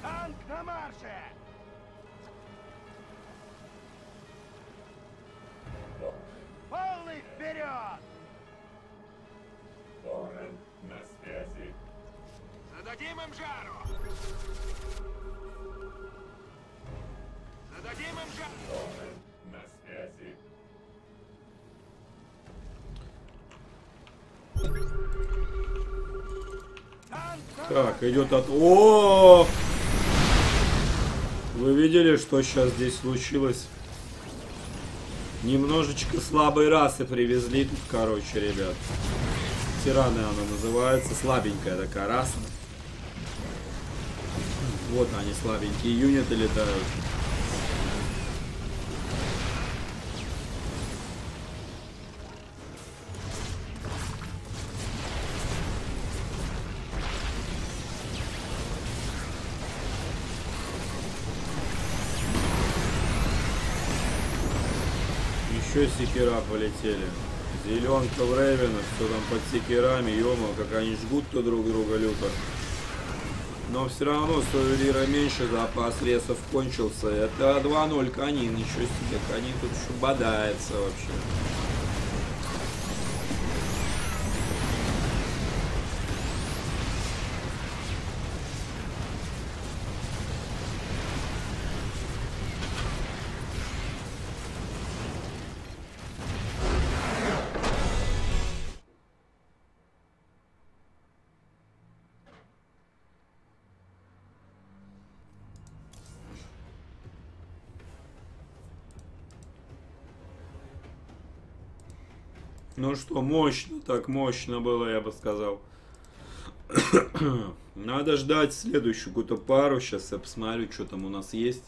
Танк на марше! Полный вперед! Торрен на связи. Зададим им жару! Зададим им жару! Торрен на связи. Так, идет от... О! Вы видели, что сейчас здесь случилось? Немножечко слабой расы привезли тут, короче, ребят. Тираны она называется. Слабенькая такая раса. Вот они, слабенькие юниты летают. Секера полетели. Зеленка в Ревенах, что там под секерами, ⁇ как они жгут-то друг друга люто. Но все равно суверира меньше, запас ресов кончился. Это два ноль Канин, еще себе Канин тут еще бодается вообще. Ну что, мощно, так мощно было, я бы сказал. Надо ждать следующую какую-то пару. Сейчас я посмотрю, что там у нас есть.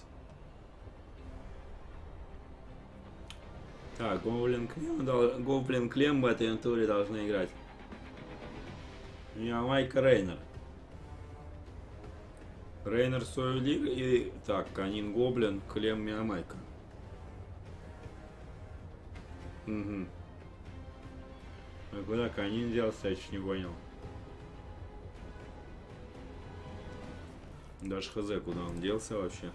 Так, Гоблин Клемба, Гоблин Клемба этой антуре должны играть. Ямайка Рейнер. Рейнер Суэлир и... Так, Канин Гоблин, Клем Ямайка. Угу. А куда Канин делся, я еще не понял. Даже хз, куда он делся вообще.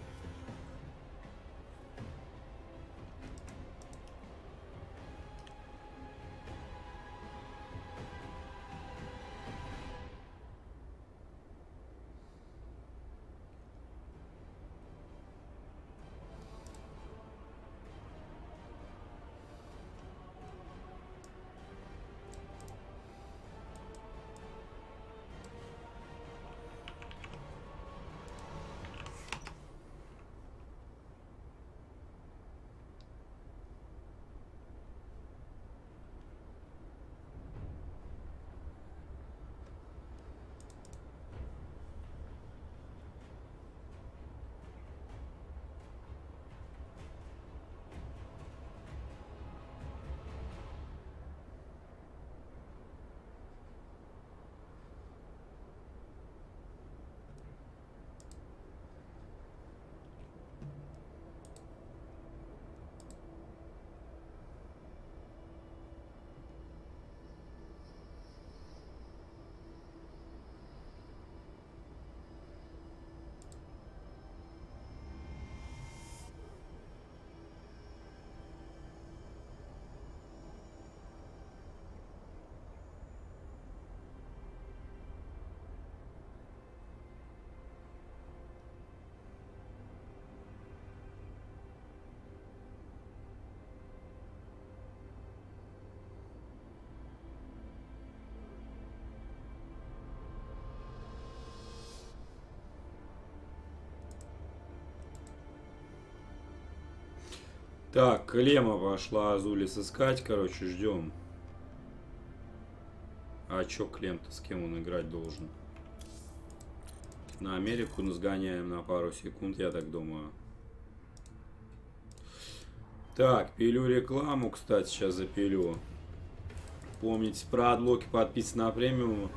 Так, Клема пошла Азулис искать, короче, ждем. А чё Клем-то, с кем он играть должен? На Америку нас гоняем на пару секунд, я так думаю. Так, пилю рекламу, кстати, сейчас запилю. помните про отлоки, подписывайтесь на премиум.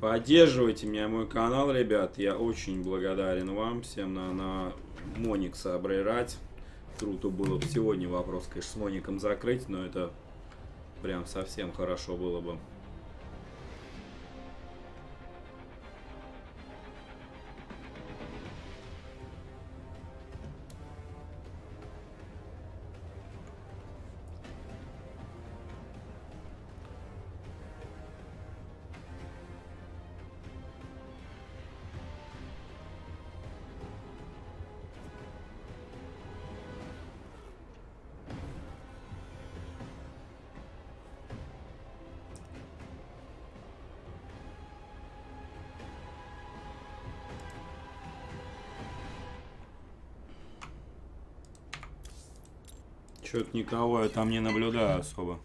Поддерживайте меня, мой канал, ребят. Я очень благодарен вам. Всем на, на Моникса обрырать. Круто было бы сегодня вопрос, конечно, с Моником закрыть, но это прям совсем хорошо было бы. Что-то никого я там не наблюдаю особо.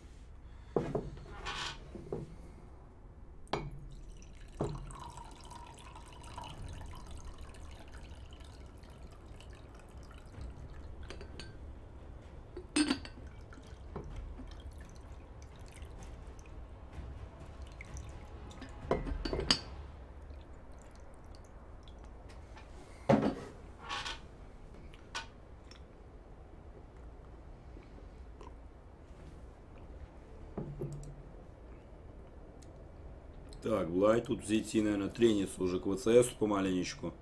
Так, Блай тут зайти, наверное, тренится уже к ВЦС помаленечку.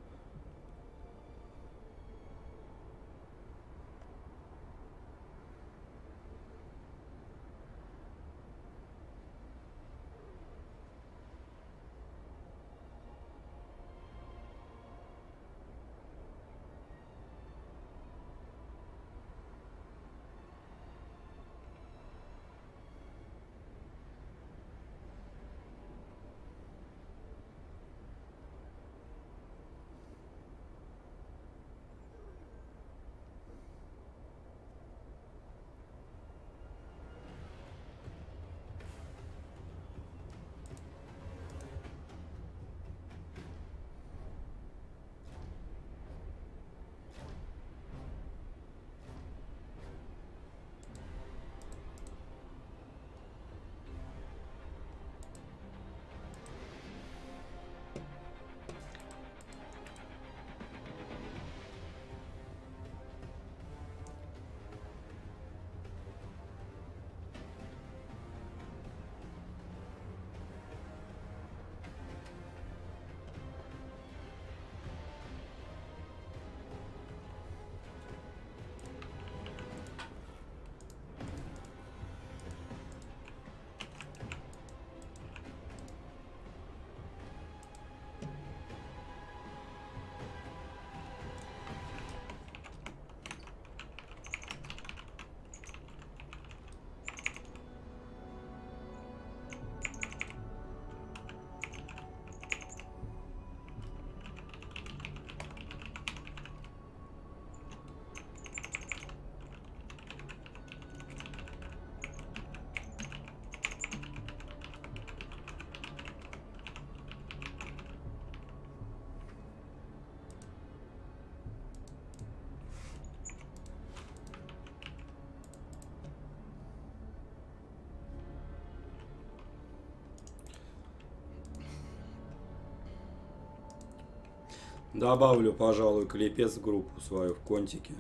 Добавлю, пожалуй, клепец в группу свою в контике.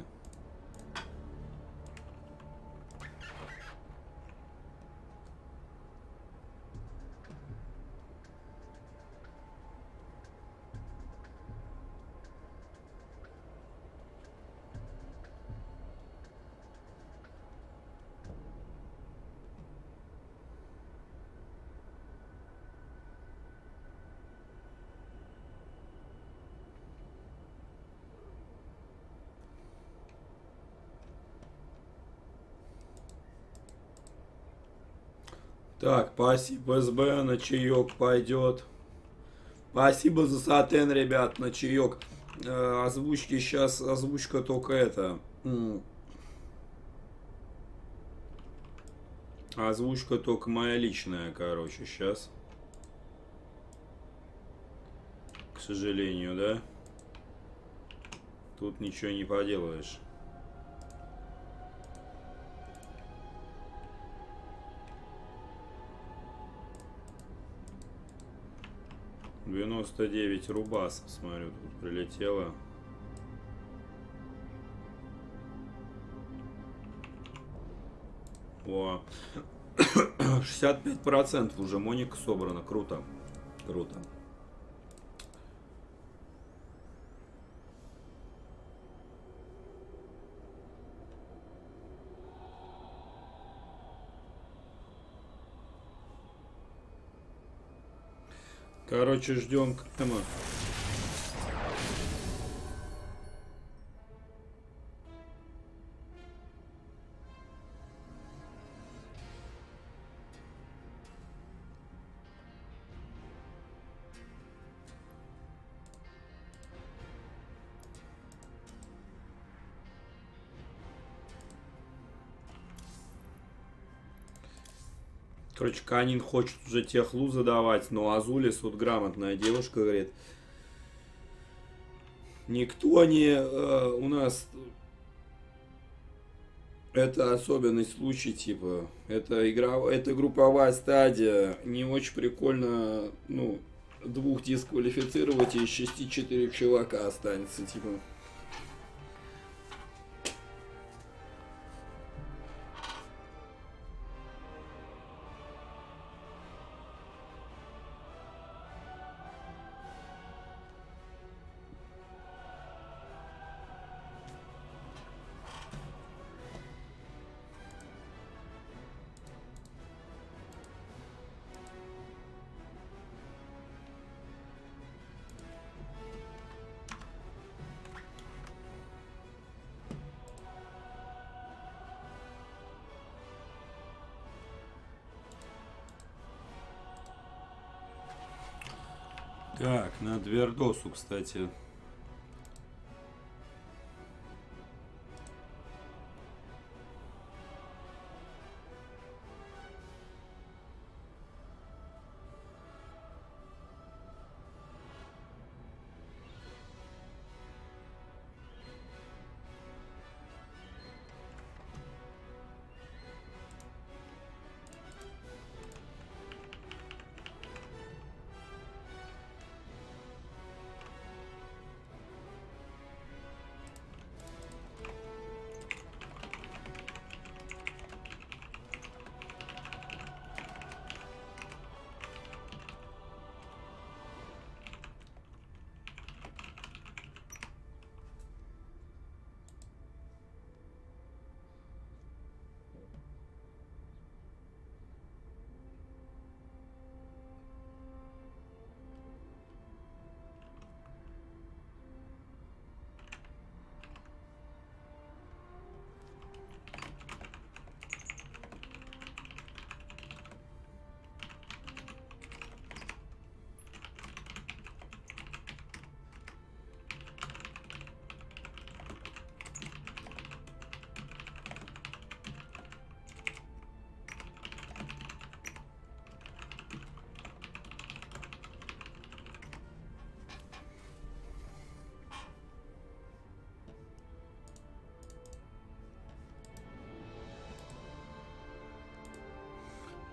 Так, спасибо, СБ, на чаек пойдет. Спасибо за сатен, ребят, на чаек. Э, озвучки сейчас, озвучка только это. Озвучка только моя личная, короче, сейчас. К сожалению, да? Тут ничего не поделаешь. девяносто девять рубас, смотрю, тут прилетело. О, шестьдесят пять процентов уже моника собрана. Круто. Круто. Короче, ждем к этому. Короче, Канин хочет уже техлу задавать, но Азулис, вот грамотная девушка, говорит, никто не... Э, у нас... Это особенный случай, типа, это, игра, это групповая стадия, не очень прикольно, ну, двух дисквалифицировать, и из шести четырех чувака останется, типа... Так, надо Вердосу, кстати.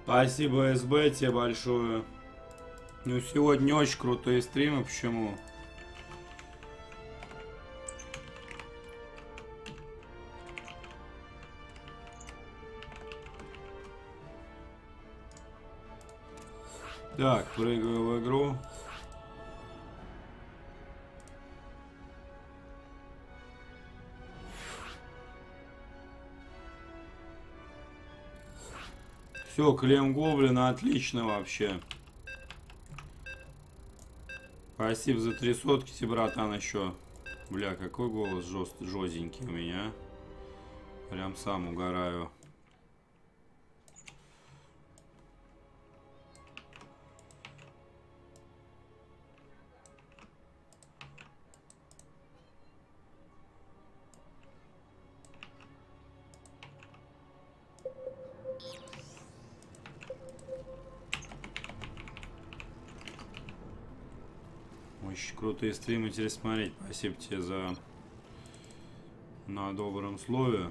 Спасибо, СБ, тебе большое. Ну, сегодня очень крутые стримы, почему? Так, прыгаю в игру. Все, клем гоблина отлично вообще. Спасибо за три сотки тебе, братан, еще. Бля, какой голос жест, жестенький у меня. Прям сам угораю. Крутые стримы, интересно смотреть. Спасибо тебе за на добром слове.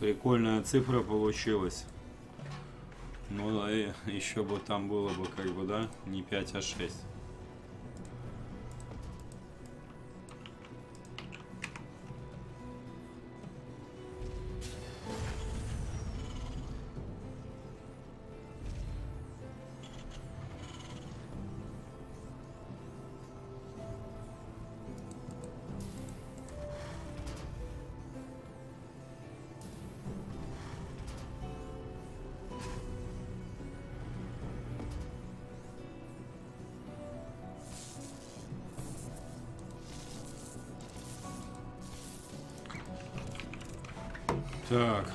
Прикольная цифра получилась. Ну и еще бы там было бы как бы, да, не пять, а шесть. Так.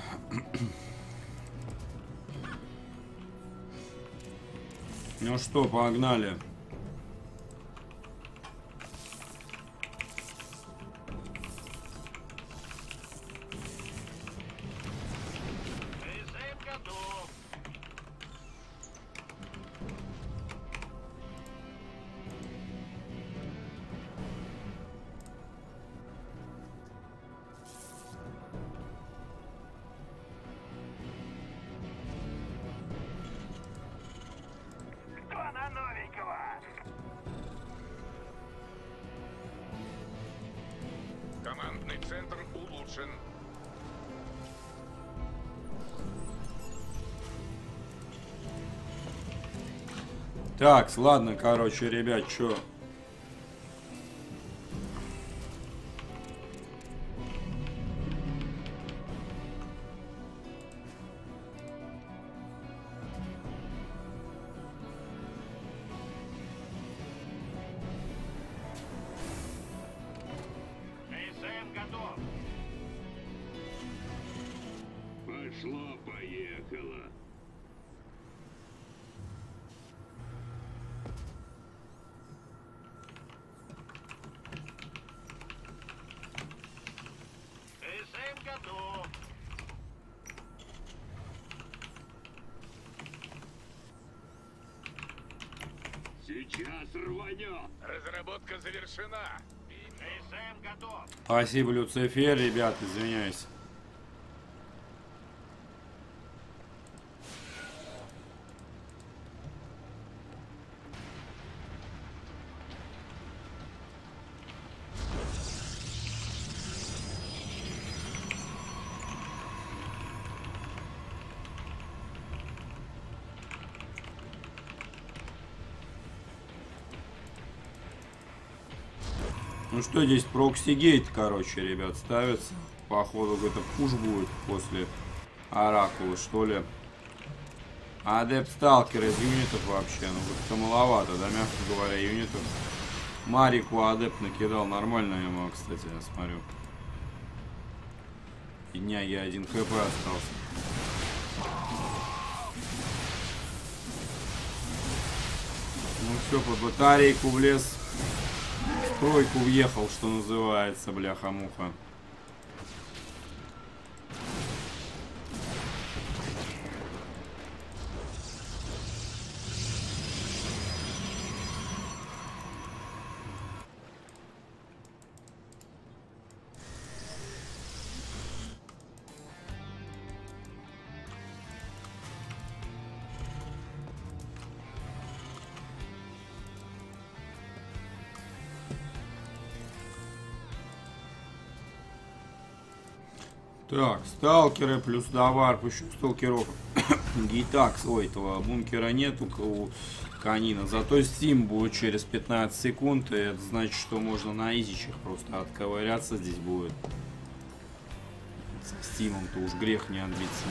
Ну что, погнали. Так, ладно, короче, ребят, чё? Разработка завершена. АСМ готов. Спасибо, Люцифер, ребят, извиняюсь. Ну что, здесь прокси-гейт, короче, ребят, ставится. Походу, какой-то пуш будет после Оракула, что ли. Адепт-сталкер из юнитов вообще. Ну, как-то маловато, да, мягко говоря, юнитов. Марику адепт накидал. Нормально ему, кстати, я смотрю. И дня я один хп остался. Ну все, под батарейку влез. Тройку въехал, что называется, бляха-муха. Так, сталкеры плюс товар, пущу сталкеров. Гейтак, ой, этого бункера нету у Канина. Зато Steam будет через пятнадцать секунд, и это значит, что можно на изичах просто отковыряться здесь будет. Со Стимом-то уж грех не отбиться.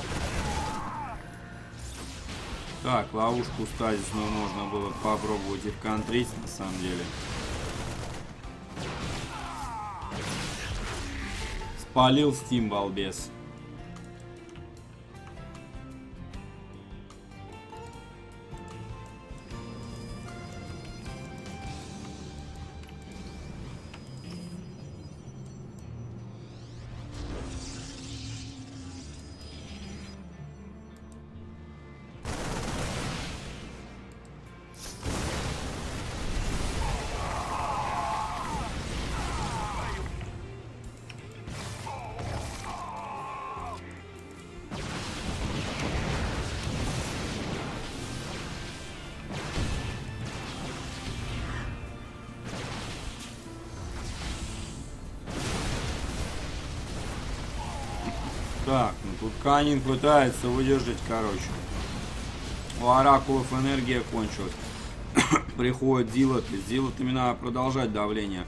Так, ловушку стазисную можно было попробовать и вконтрить, на самом деле. Спалил Steam, балбес. Так, ну тут Канин пытается выдержать, короче. У оракулов энергия кончилась. Приходит Дилот. Дилот именно продолжать давление.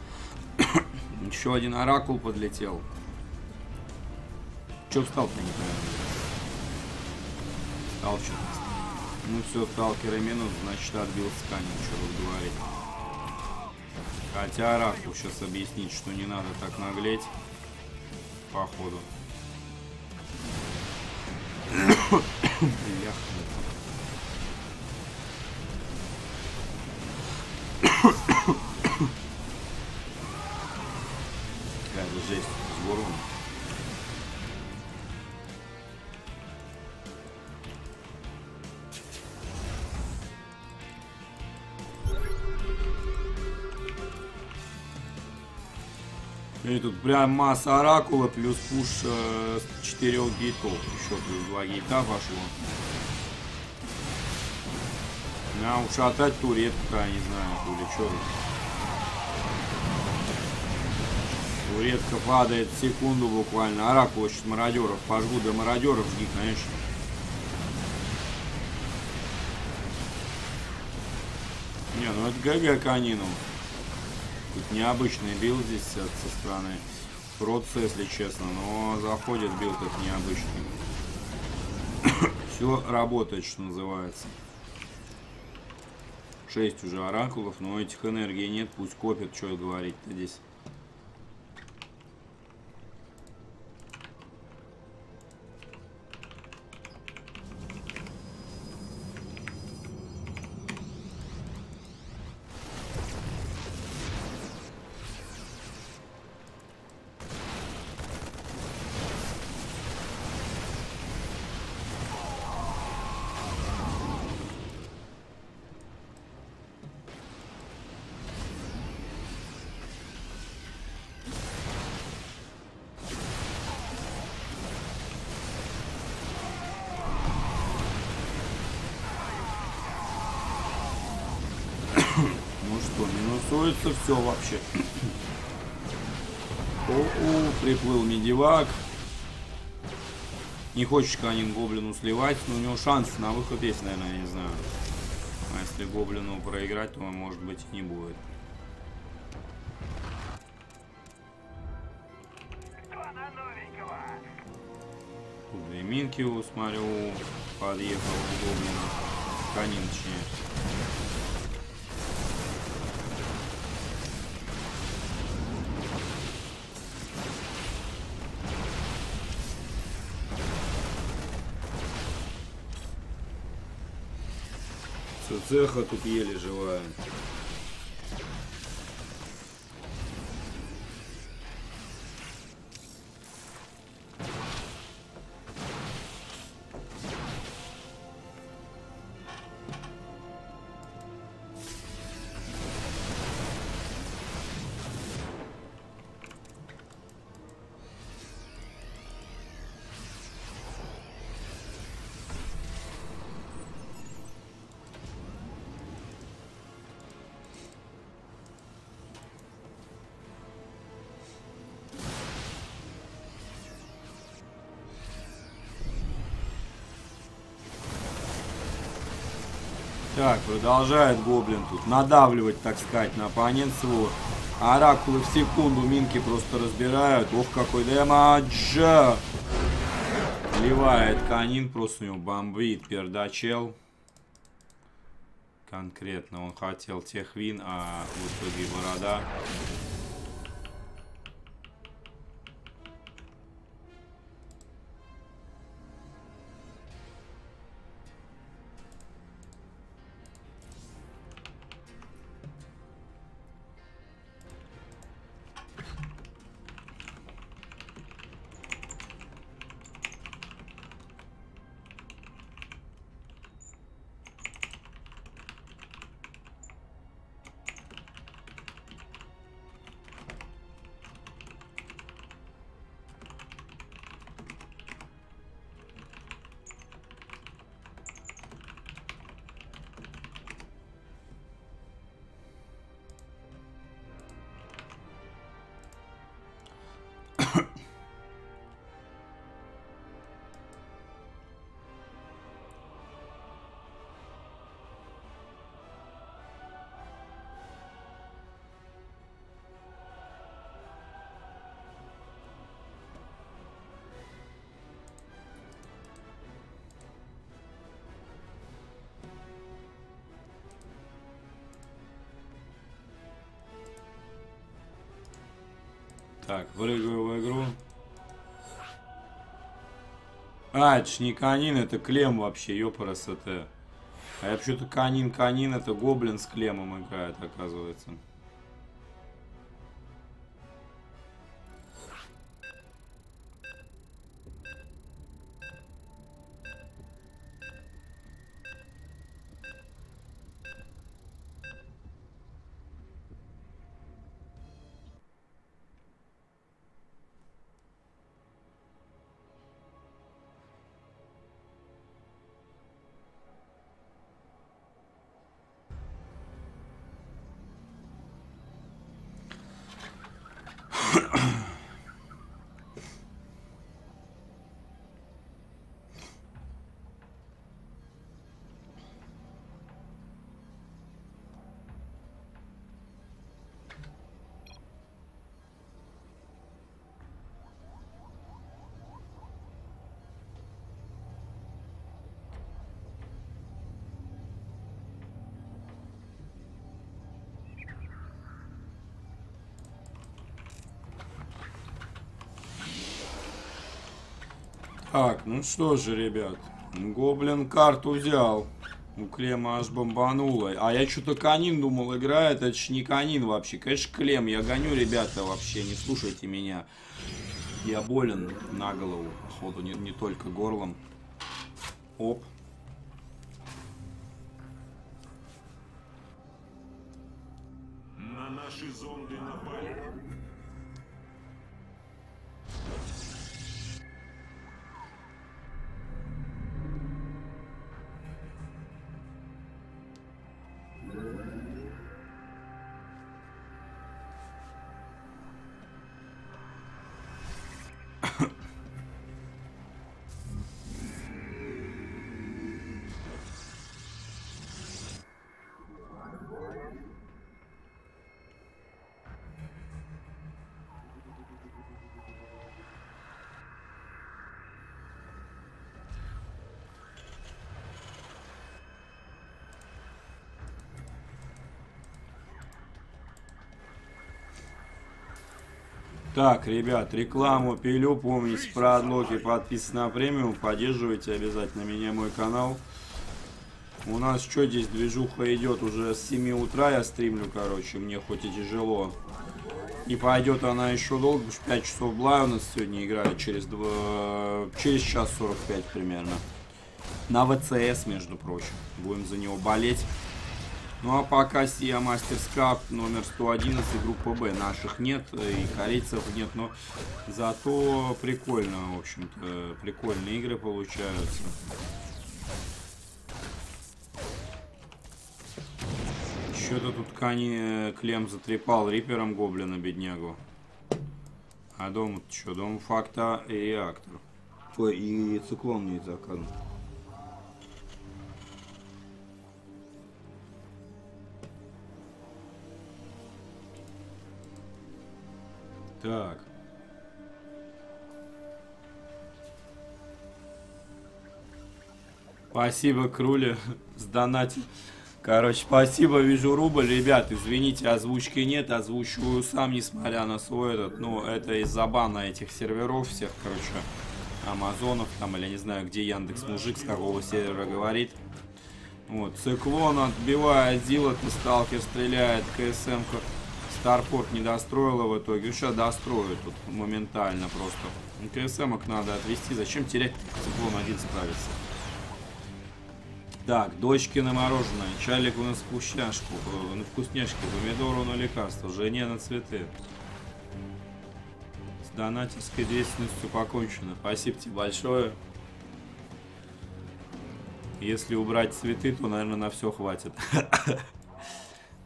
Еще один оракул подлетел. Че встал-то, не понимаю. Встал что-то. Ну все, сталкеры минус, значит отбился Канин, что тут говорить. Хотя оракул сейчас объяснить, что не надо так наглеть. Походу. Какая-то жесть с буруном. И тут прям масса оракула плюс пуш э, с четырёх гейтов. Еще плюс два гейта пошло. Нам ушатать туретку, я не знаю, или что. Туретка падает секунду буквально. Оракула сейчас мародеров пожгу, до мародеров жги, конечно. Не, ну это ГГ Канину. Тут необычный билд здесь со стороны Протца, если честно, но заходит билд этот необычный. Все работает, что называется. шесть уже оракулов, но этих энергий нет, пусть копят, что говорить-то здесь. Минусуется все вообще. О-о, приплыл медивак. Не хочет Канин гоблину сливать, но у него шанс на выход есть, наверное, я не знаю. А если гоблину проиграть, то он, может быть, и не будет. Тут две минки, смотрю, подъехал гоблин. Канин, точнее. Цеха тут еле живая. Так, продолжает гоблин тут надавливать, так сказать, на оппонент своего. Оракулы в секунду минки просто разбирают. Ох, какой дэмадж! Ливает Канин, просто у него бомбит пердачел. Конкретно он хотел тех вин, а в итоге борода. Так, прыгаю в игру. А, это ж не канин, это клем вообще, ёпарасоте. А я почему-то канин, канин, это гоблин с клемом играет, оказывается. Так, ну что же, ребят, гоблин карту взял, у клема аж бомбануло. А я что-то канин думал играет, это ж не канин вообще, конечно клем, я гоню, ребята, вообще не слушайте меня. Я болен на голову, походу, не, не только горлом. Оп. На наши зонды напали. Так, ребят, рекламу пилю, помните про отлоки, подписывайтесь на премиум, поддерживайте обязательно меня, мой канал. У нас что здесь, движуха идет уже с семи утра, я стримлю, короче, мне хоть и тяжело. И пойдет она еще долго, потому что пять часов Блай у нас сегодня играет, через, два, через час сорок пять примерно. На ВЦС, между прочим, будем за него болеть. Ну а пока Сия Мастерс Кап номер сто одиннадцать, группа Б. Наших нет и корейцев нет, но зато прикольно, в общем-то, прикольные игры получаются. Что-то тут Кани клем затрепал рипером гоблина, беднягу. А дома-то что? Дом факта и реактор. Ой, и циклон не заказан. Так. Спасибо, Круле, сдонатил. Короче, спасибо, вижу рубль. Ребят, извините, озвучки нет. Озвучиваю сам, несмотря на свой этот. Ну, это из-за бана этих серверов всех, короче. Амазонов там, или не знаю, где Яндекс мужик, с какого сервера говорит. Вот, циклон отбивает, Зилот и сталкер стреляет, КСМ-ка. Старпорт не достроила в итоге. Сейчас дострою тут моментально просто. КСМок надо отвести. Зачем терять? Циклон один справится. Так, дочки на мороженое. Чалику на вкусняшку. На вкусняшки. Помидору на лекарство. Жене на цветы. С донатерской деятельностью покончено. Спасибо тебе большое. Если убрать цветы, то, наверное, на все хватит.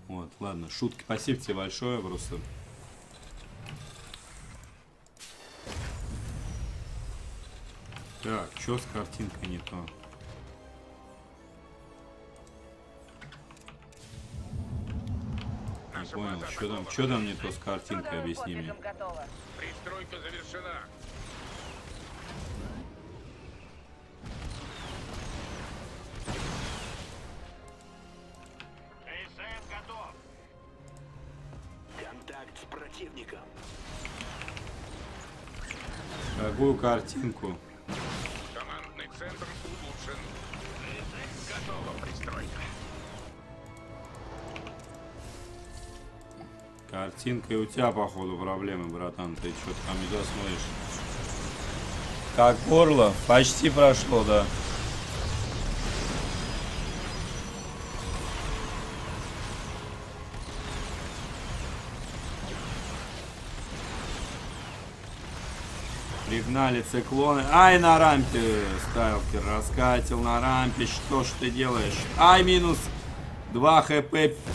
Вот, ладно, шутки. Спасибо тебе большое, просто. Так, что с картинкой не то? Не понял, что там, что там не то с картинкой, объясни мне. Пристройка завершена. другую картинку. Командный центр улучшен. Готово пристройка. Картинка и у тебя, походу, проблемы, братан. Ты что-то там не досмотришь. Как горло? Почти прошло, да. Пригнали циклоны. Ай, на рампе сталкер раскатил, на рампе. Что ж ты делаешь? Ай, минус два хп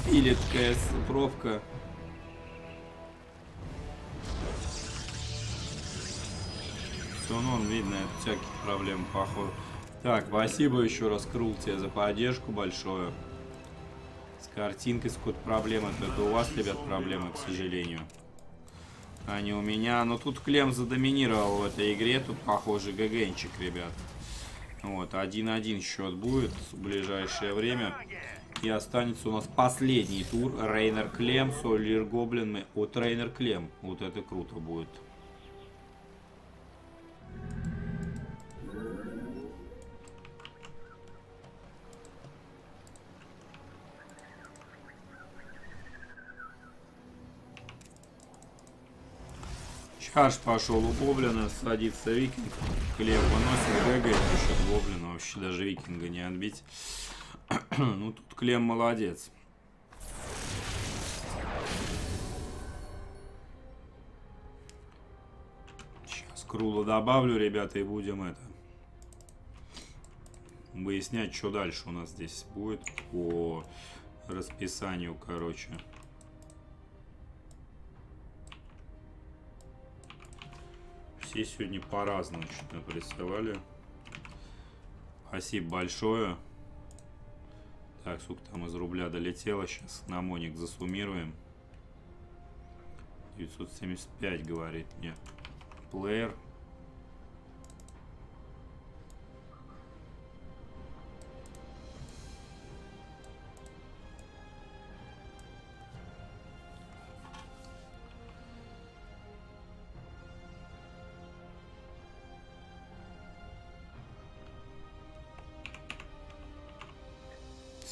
пилит КС. Пробка. Все, ну, он видно, это всяких проблем, похоже. Так, спасибо еще раз, Крул, тебе за поддержку большую. С картинкой сколько проблем. Это у вас, ребят, проблемы, к сожалению. А не у меня. Но тут Клем задоминировал в этой игре. Тут, похоже, ГГНчик, ребят. Вот, один-один счет будет в ближайшее время. И останется у нас последний тур. Рейнер Клем, Солир Гоблин от Рейнер Клем. Вот это круто будет. Харш пошел у Гоблина, садится Викинг, Клем выносит, бегает, пишет Гоблина, вообще даже Викинга не отбить. Ну тут Клем молодец. Сейчас Крула добавлю, ребята, и будем это выяснять, что дальше у нас здесь будет по расписанию, короче. И сегодня по-разному что-то присылали. Спасибо большое. Так, сколько там из рубля долетело. Сейчас на моник засуммируем. девятьсот семьдесят пять, говорит мне плеер.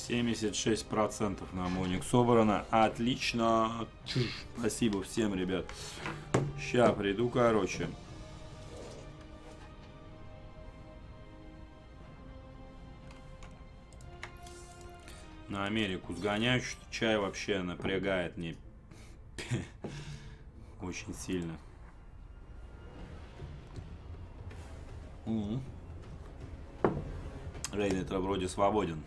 семьдесят шесть процентов на Моник собрано. Отлично. Спасибо всем, ребят. Ща приду, короче. На Америку сгоняю. Что-то чай вообще напрягает мне очень сильно. Рейнер вроде свободен.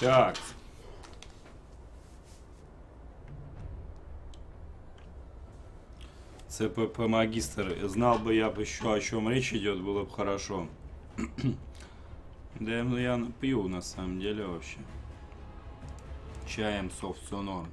Так, ЦПП магистр. Знал бы я бы еще, о чем речь идет, было бы хорошо. Да я пью на самом деле вообще. Чаем софт сонор.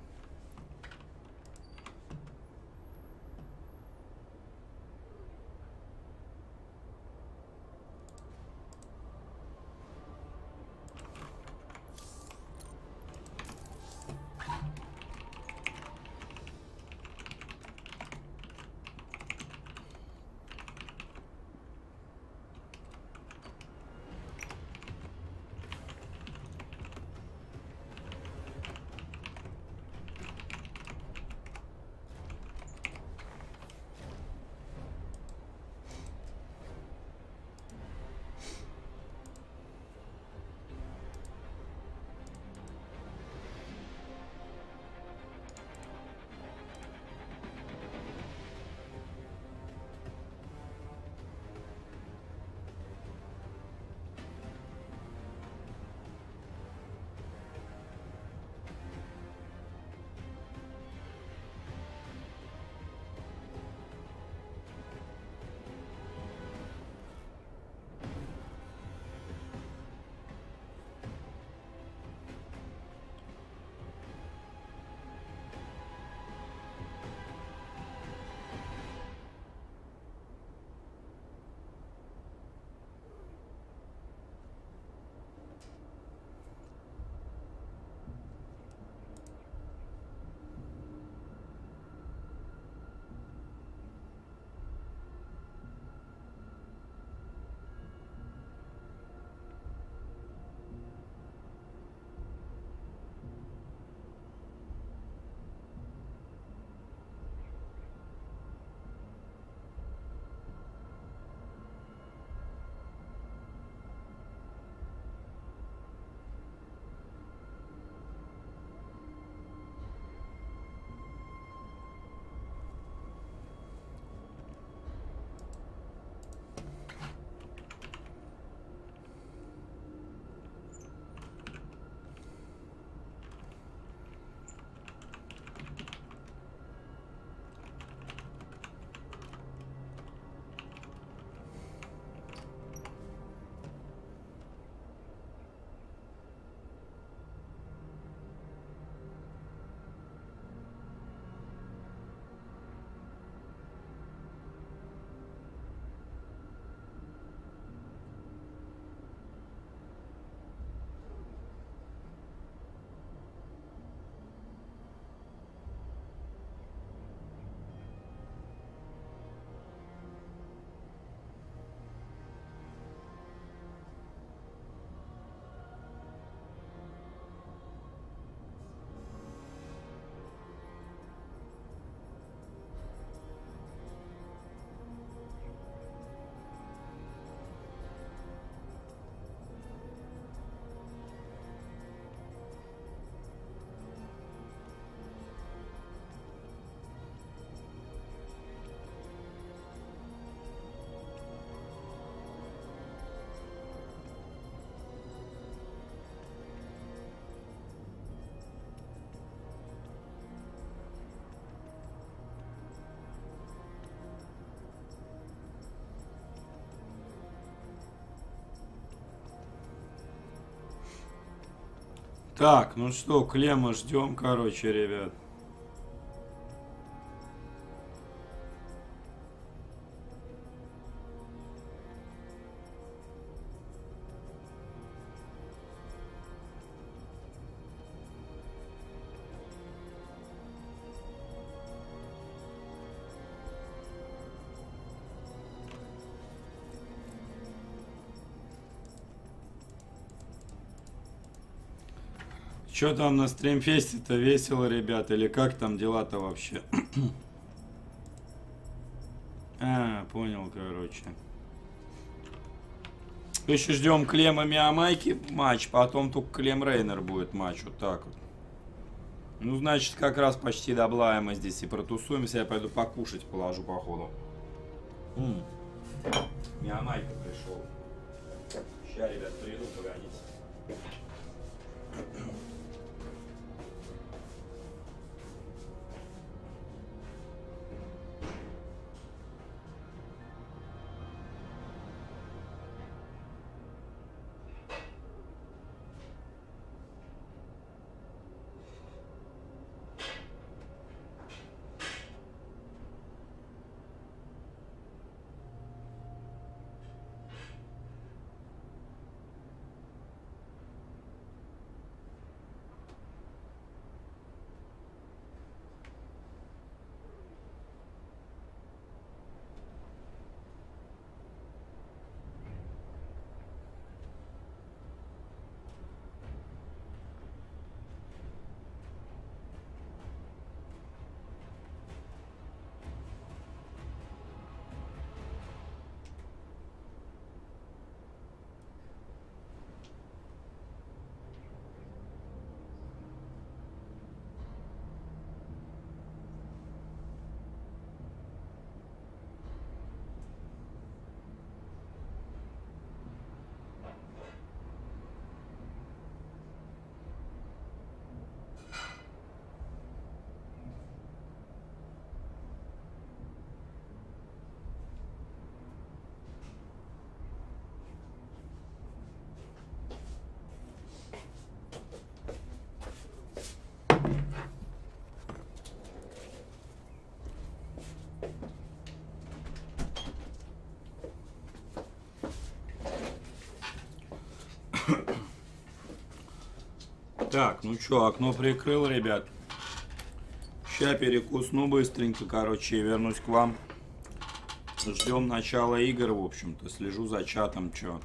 Так, ну что, Клема ждем, короче, ребят. Что там на стримфесте-то весело, ребят, или как там дела-то вообще? А, понял, короче. Еще ждем Клема Миамайки матч, потом только Клем Рейнер будет матч, вот так вот. Ну, значит, как раз почти доблаем мы здесь и протусуемся, я пойду покушать положу, походу. М-м. Миамайка пришел. Сейчас, ребят, приду, погодите. Так, ну что, окно прикрыл, ребят. Сейчас перекусну быстренько, короче, и вернусь к вам. Ждем начала игр, в общем-то. Слежу за чатом, что.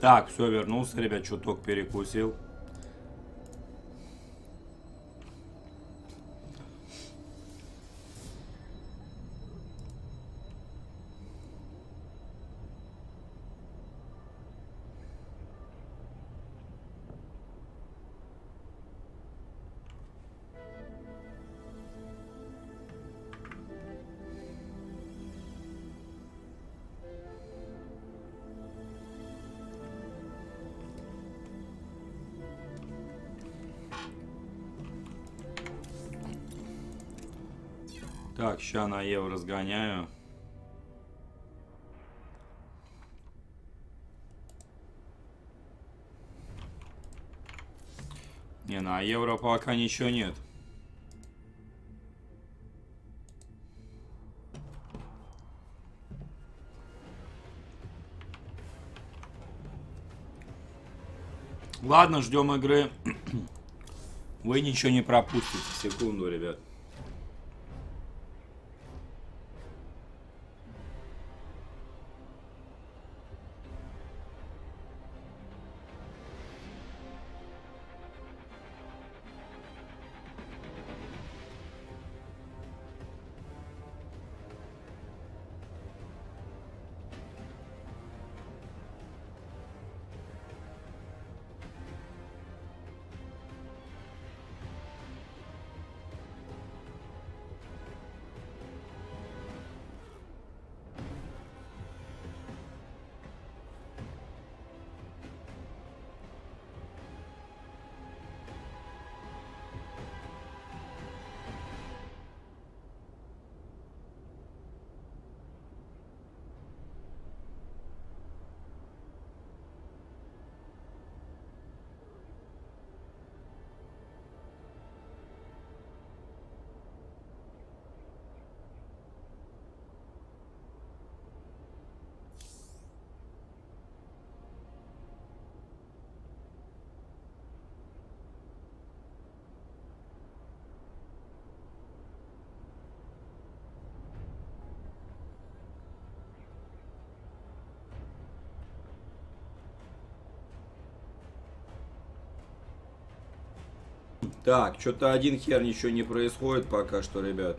Так, все, вернулся, ребят, чуток перекусил. Так, сейчас на Еву разгоняю. Не, на евро пока ничего нет. Ладно, ждем игры. Вы ничего не пропустите. Секунду, ребят. Так, что-то один хер ничего не происходит пока что, ребят.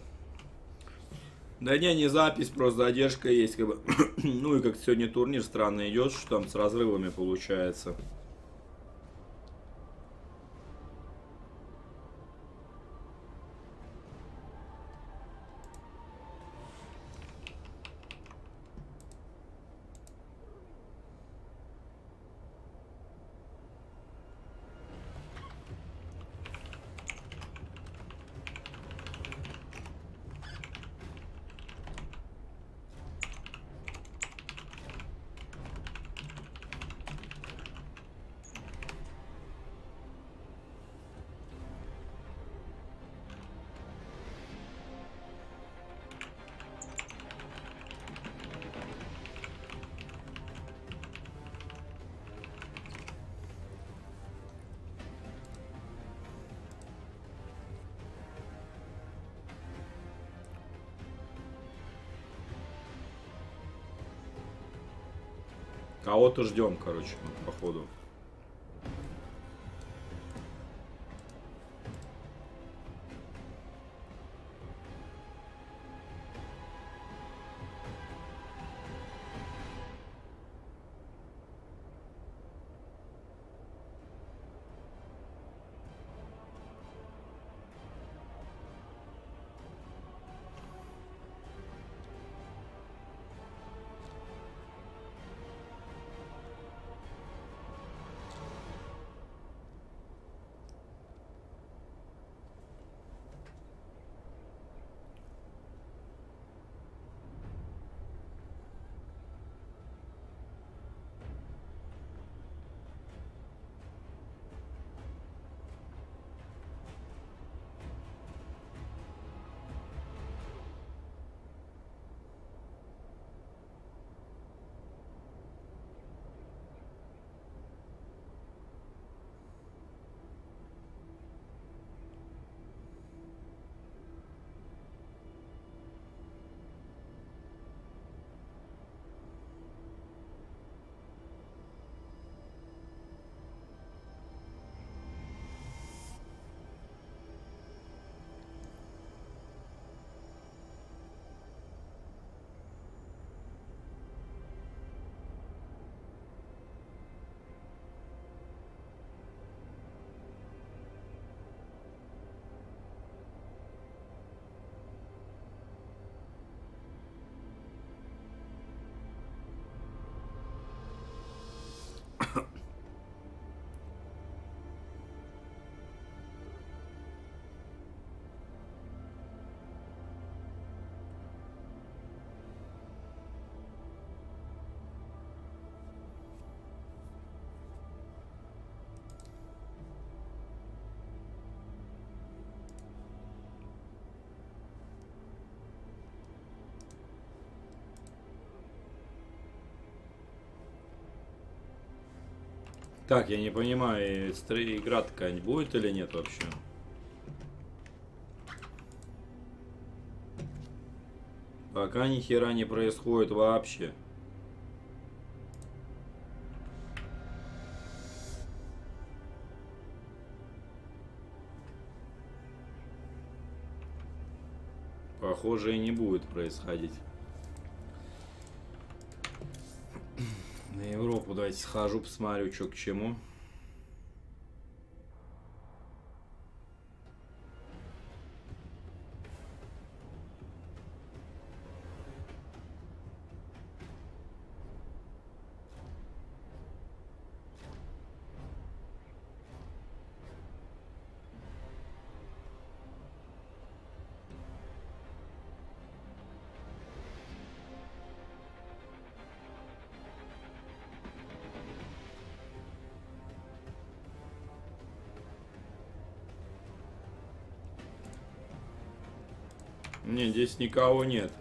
Да не, не запись, просто задержка есть, как бы. Ну и как сегодня турнир странно идет, что там с разрывами получается. Кого-то ждем, короче, походу. Так, я не понимаю, игра ткань будет или нет вообще? Пока ни хера не происходит вообще. Похоже, и не будет происходить. На Европу давайте схожу, посмотрю, что к чему. Не, здесь никого нет.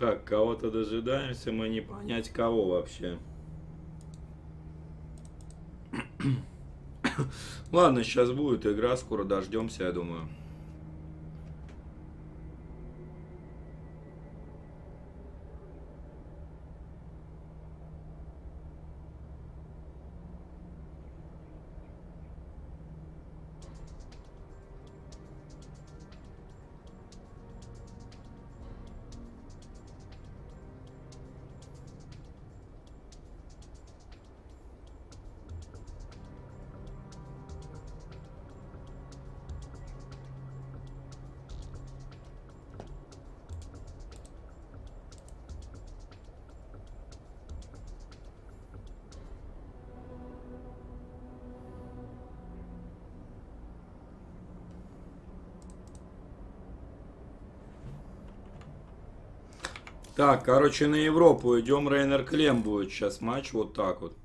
Так, кого-то дожидаемся, мы не понять кого вообще. Ладно, сейчас будет игра, скоро дождемся, я думаю. Так, короче, на Европу идем, Рейнер Клем будет сейчас матч, вот так вот.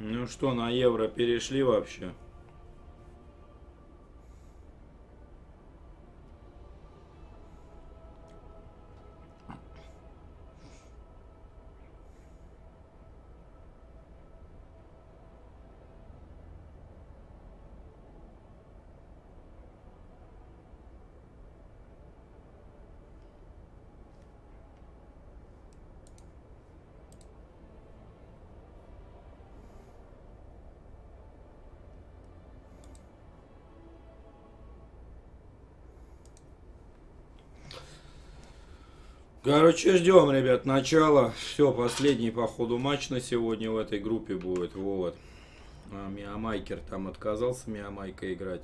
Ну что, на евро перешли вообще? Короче, ждем, ребят, начало. Все, последний, походу, матч на сегодня в этой группе будет. Вот. А, Миамайкер там отказался Миамайка играть.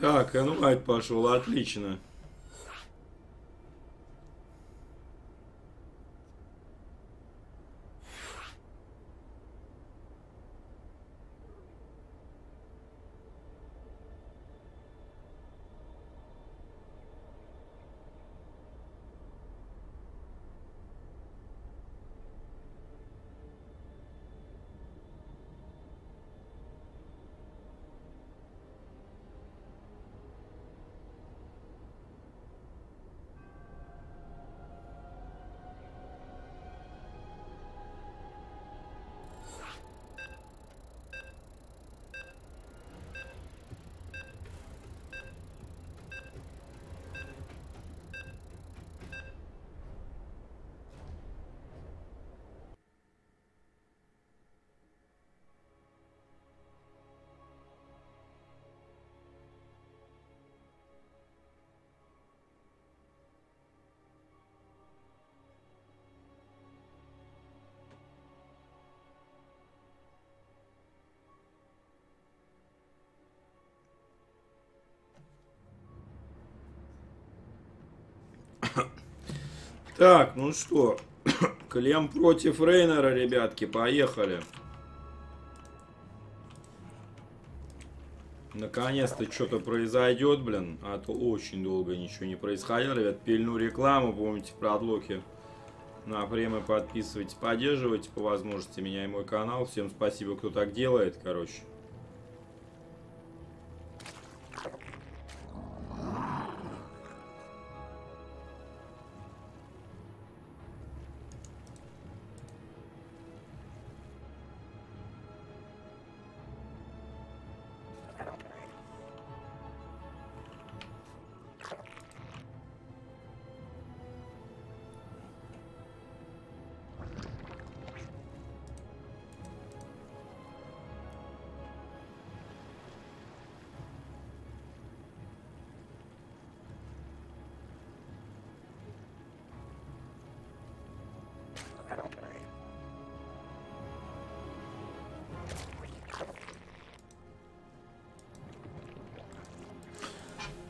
Так, Энвайт пошел, отлично. Так, ну что, Клем против Рейнера, ребятки, поехали. Наконец-то что-то произойдет, блин, а то очень долго ничего не происходило, ребят. Пильну рекламу, помните про отлоки на премию, подписывайтесь, поддерживайте по возможности меня и мой канал. Всем спасибо, кто так делает, короче.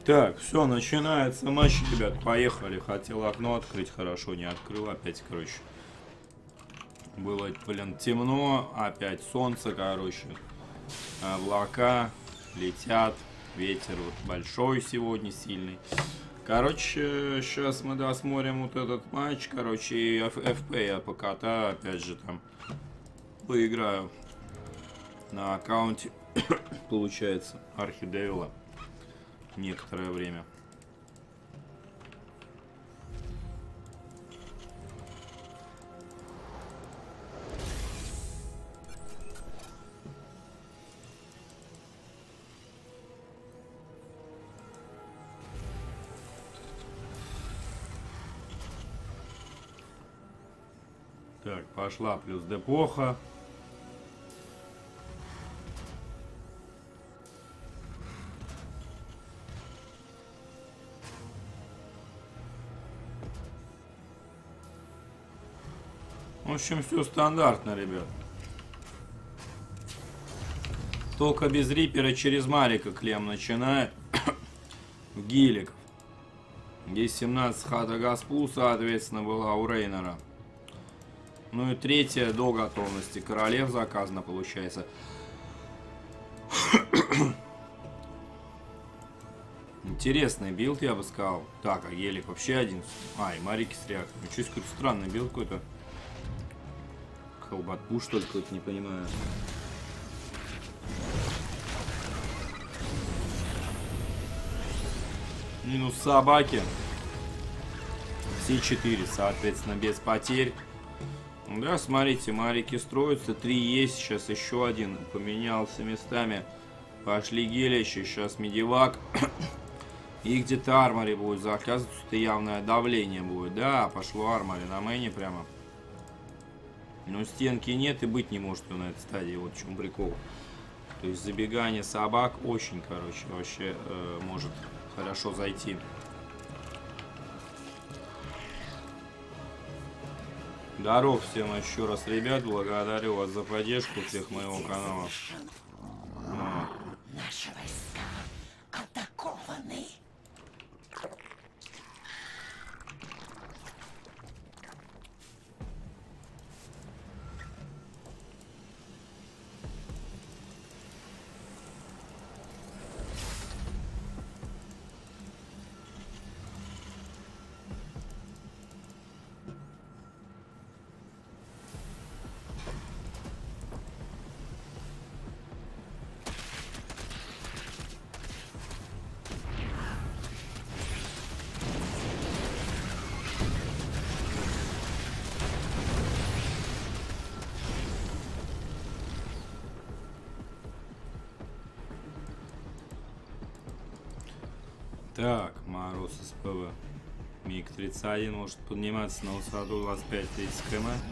Так, все, начинается матч, ребят, поехали. Хотел окно открыть, хорошо, не открыл опять, короче. Было, блин, темно, опять солнце, короче. Облака летят, ветер вот большой сегодня, сильный. Короче, сейчас мы досмотрим вот этот матч, короче, и эф пэ я покатаю, опять же, там, поиграю на аккаунте, получается, Архидевила. Некоторое время. Так, пошла плюс депоха. общем, все стандартно, ребят. Только без Рипера через Марика клем начинает. Гилик. Здесь семнадцать хата Газпул, соответственно, была у Рейнера. Ну и третья до готовности королев заказано, получается. Интересный билд, я бы сказал. Так, а Гелик вообще один. А, и Марики с реактором. Что здесь какой-то странный билд какой-то? Колбатпу, что ли, какой-то, не понимаю. Минус собаки. Все четыре, соответственно, без потерь. Да, смотрите, Марики строятся. Три есть, сейчас еще один поменялся местами. Пошли гелищи, сейчас медивак. И где-то армори будет заказываться, это явное давление будет. Да, пошло армори на мэне прямо. Но стенки нет и быть не может на этой стадии, вот в чем прикол. То есть забегание собак очень, короче, вообще э, может хорошо зайти. Здоров всем еще раз, ребят, благодарю вас за поддержку всех моего канала. Наши войска атакованы. Так, Мороз СПВ. МиГ тридцать один может подниматься на высоту двадцать пять - тридцать километров.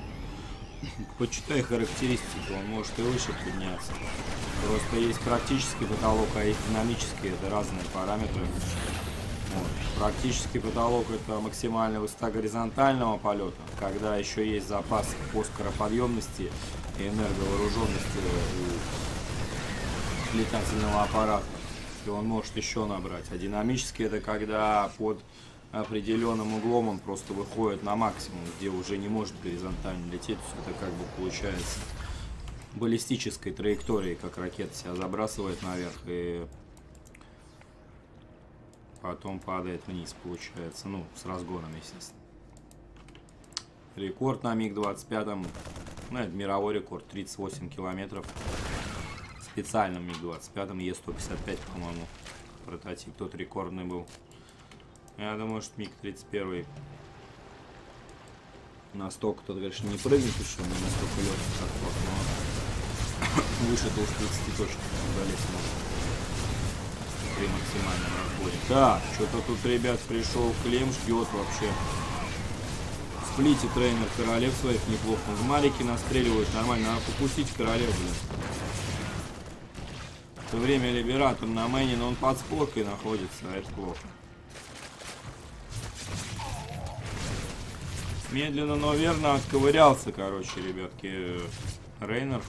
Почитай характеристику, он может и выше подняться. Просто есть практический потолок, а есть динамический, это разные параметры. Вот. Практический потолок — это максимальная высота горизонтального полета, когда еще есть запас по скороподъемности и энерговооруженности у летательного аппарата. Он может еще набрать. А динамически — это когда под определенным углом он просто выходит на максимум, где уже не может горизонтально лететь. Это как бы получается баллистической траектории, как ракета себя забрасывает наверх и потом падает вниз, получается. Ну, с разгоном, естественно. Рекорд на МиГ двадцать пять, ну, это мировой рекорд, тридцать восемь километров. Специальном МиГ двадцать пять, Е сто пятьдесят пять, по-моему, прототип. Тот рекордный был. Я думаю, что МиГ тридцать один настолько, тот, конечно, не прыгнет, потому что он не настолько легкий, но выше-то уж тридцать точек залез можно при максимальном разборе. Так, что-то тут, ребят, пришел клем, ждет вообще. Сплите тренер королев своих неплохо. В Марики настреливают нормально, надо попустить королев, блин. В то время Либератор на мэне, но он под споркой находится, а это плохо. Медленно, но верно отковырялся, короче, ребятки, Рейнер.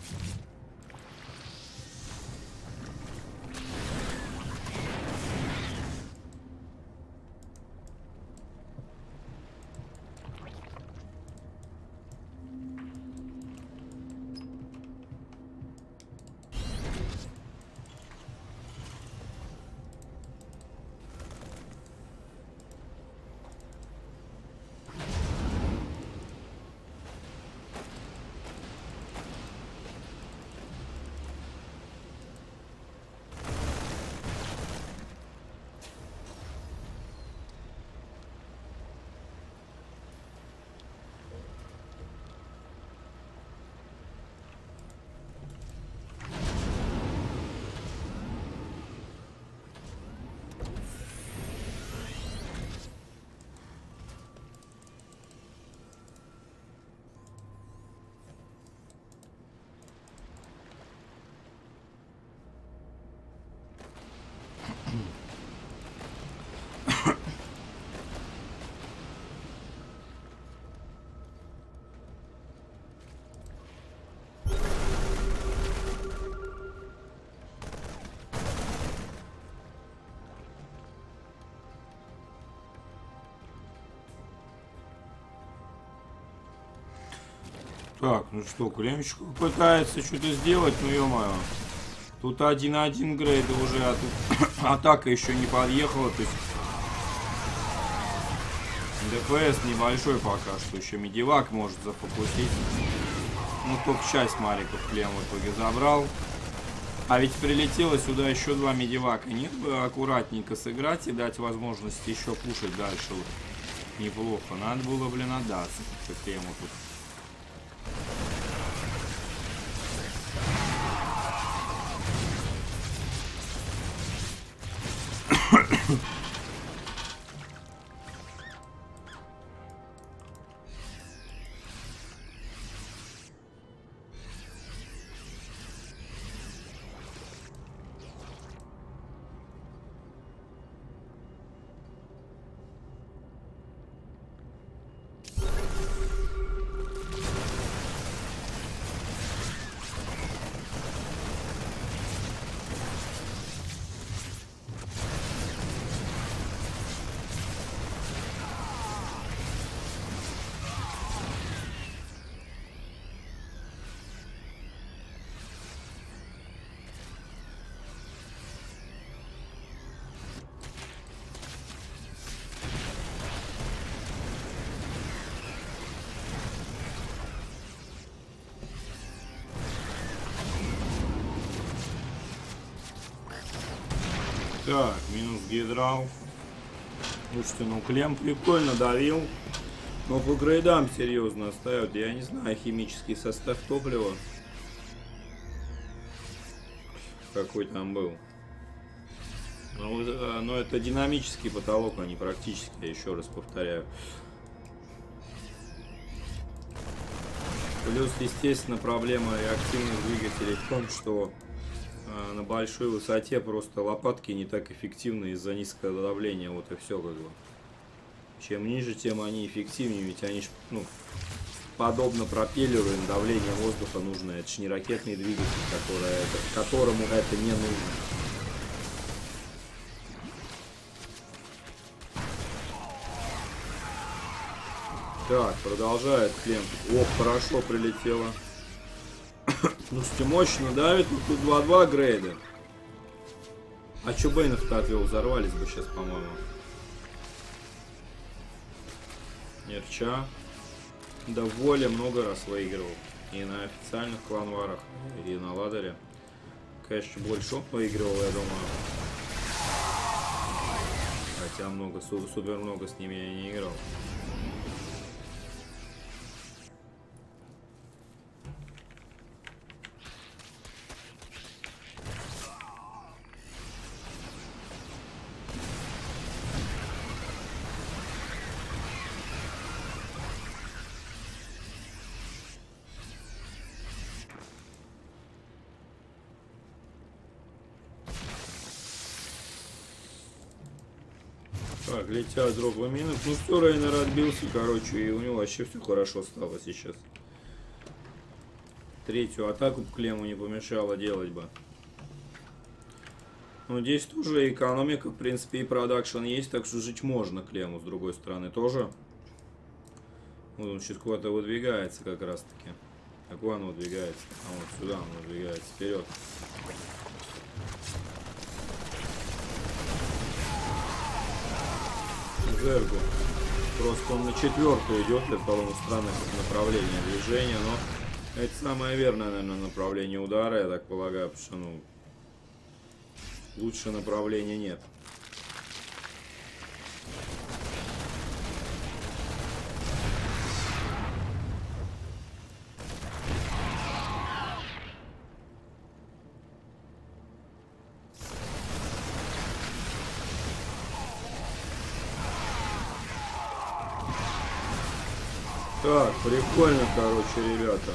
Так, ну что, Кулемчик пытается что-то сделать, ну ё-моё. Тут один-один грейд уже, а тут атака еще не подъехала, то есть ДПС небольшой пока что, еще медивак может запокусить. Ну, только часть Мариков Клем в итоге забрал. А ведь прилетело сюда еще два медивака. Нет бы аккуратненько сыграть и дать возможность еще пушить дальше. Вот. Неплохо. Надо было, блин, отдаться Клему тут. Так, минус гидрал. Слушайте, ну Клем прикольно давил. Но по грейдам серьезно оставят. Я не знаю, химический состав топлива. Какой там был. Но, но это динамический потолок, а не практически, я еще раз повторяю. Плюс, естественно, проблема реактивных двигателей в том, что на большой высоте просто лопатки не так эффективны из-за низкого давления. Вот и все, как бы. Чем ниже, тем они эффективнее, ведь они ж, ну, подобно пропеллеру, им давление воздуха нужно. Это же не ракетный двигатель, который, это, которому это не нужно. Так, продолжает Клем. О, хорошо прилетело. Ну, мощно давит, но тут два-два грейда. А чё Бейнов-то отвел? Взорвались бы сейчас, по-моему. Нерча. Довольно много раз выигрывал. И на официальных кланварах, и на ладере. Конечно, больше он выигрывал, я думаю. Хотя много, супер много с ними я не играл. Так, летят дропы минок. Ну все, Рейнер отбился, короче, и у него вообще все хорошо стало сейчас. Третью атаку по Клему не помешало делать бы. Ну, здесь тоже экономика, в принципе, и продакшн есть, так что жить можно Клему, с другой стороны, тоже. Вот он сейчас куда-то выдвигается как раз-таки. А куда он выдвигается? А вот сюда он выдвигается, вперед. Зергу. Просто он на четвертую идет, это, по-моему, странное направление движения, но это самое верное, наверное, направление удара, я так полагаю, потому что, ну, лучше направления нет. Так, прикольно, короче, ребята.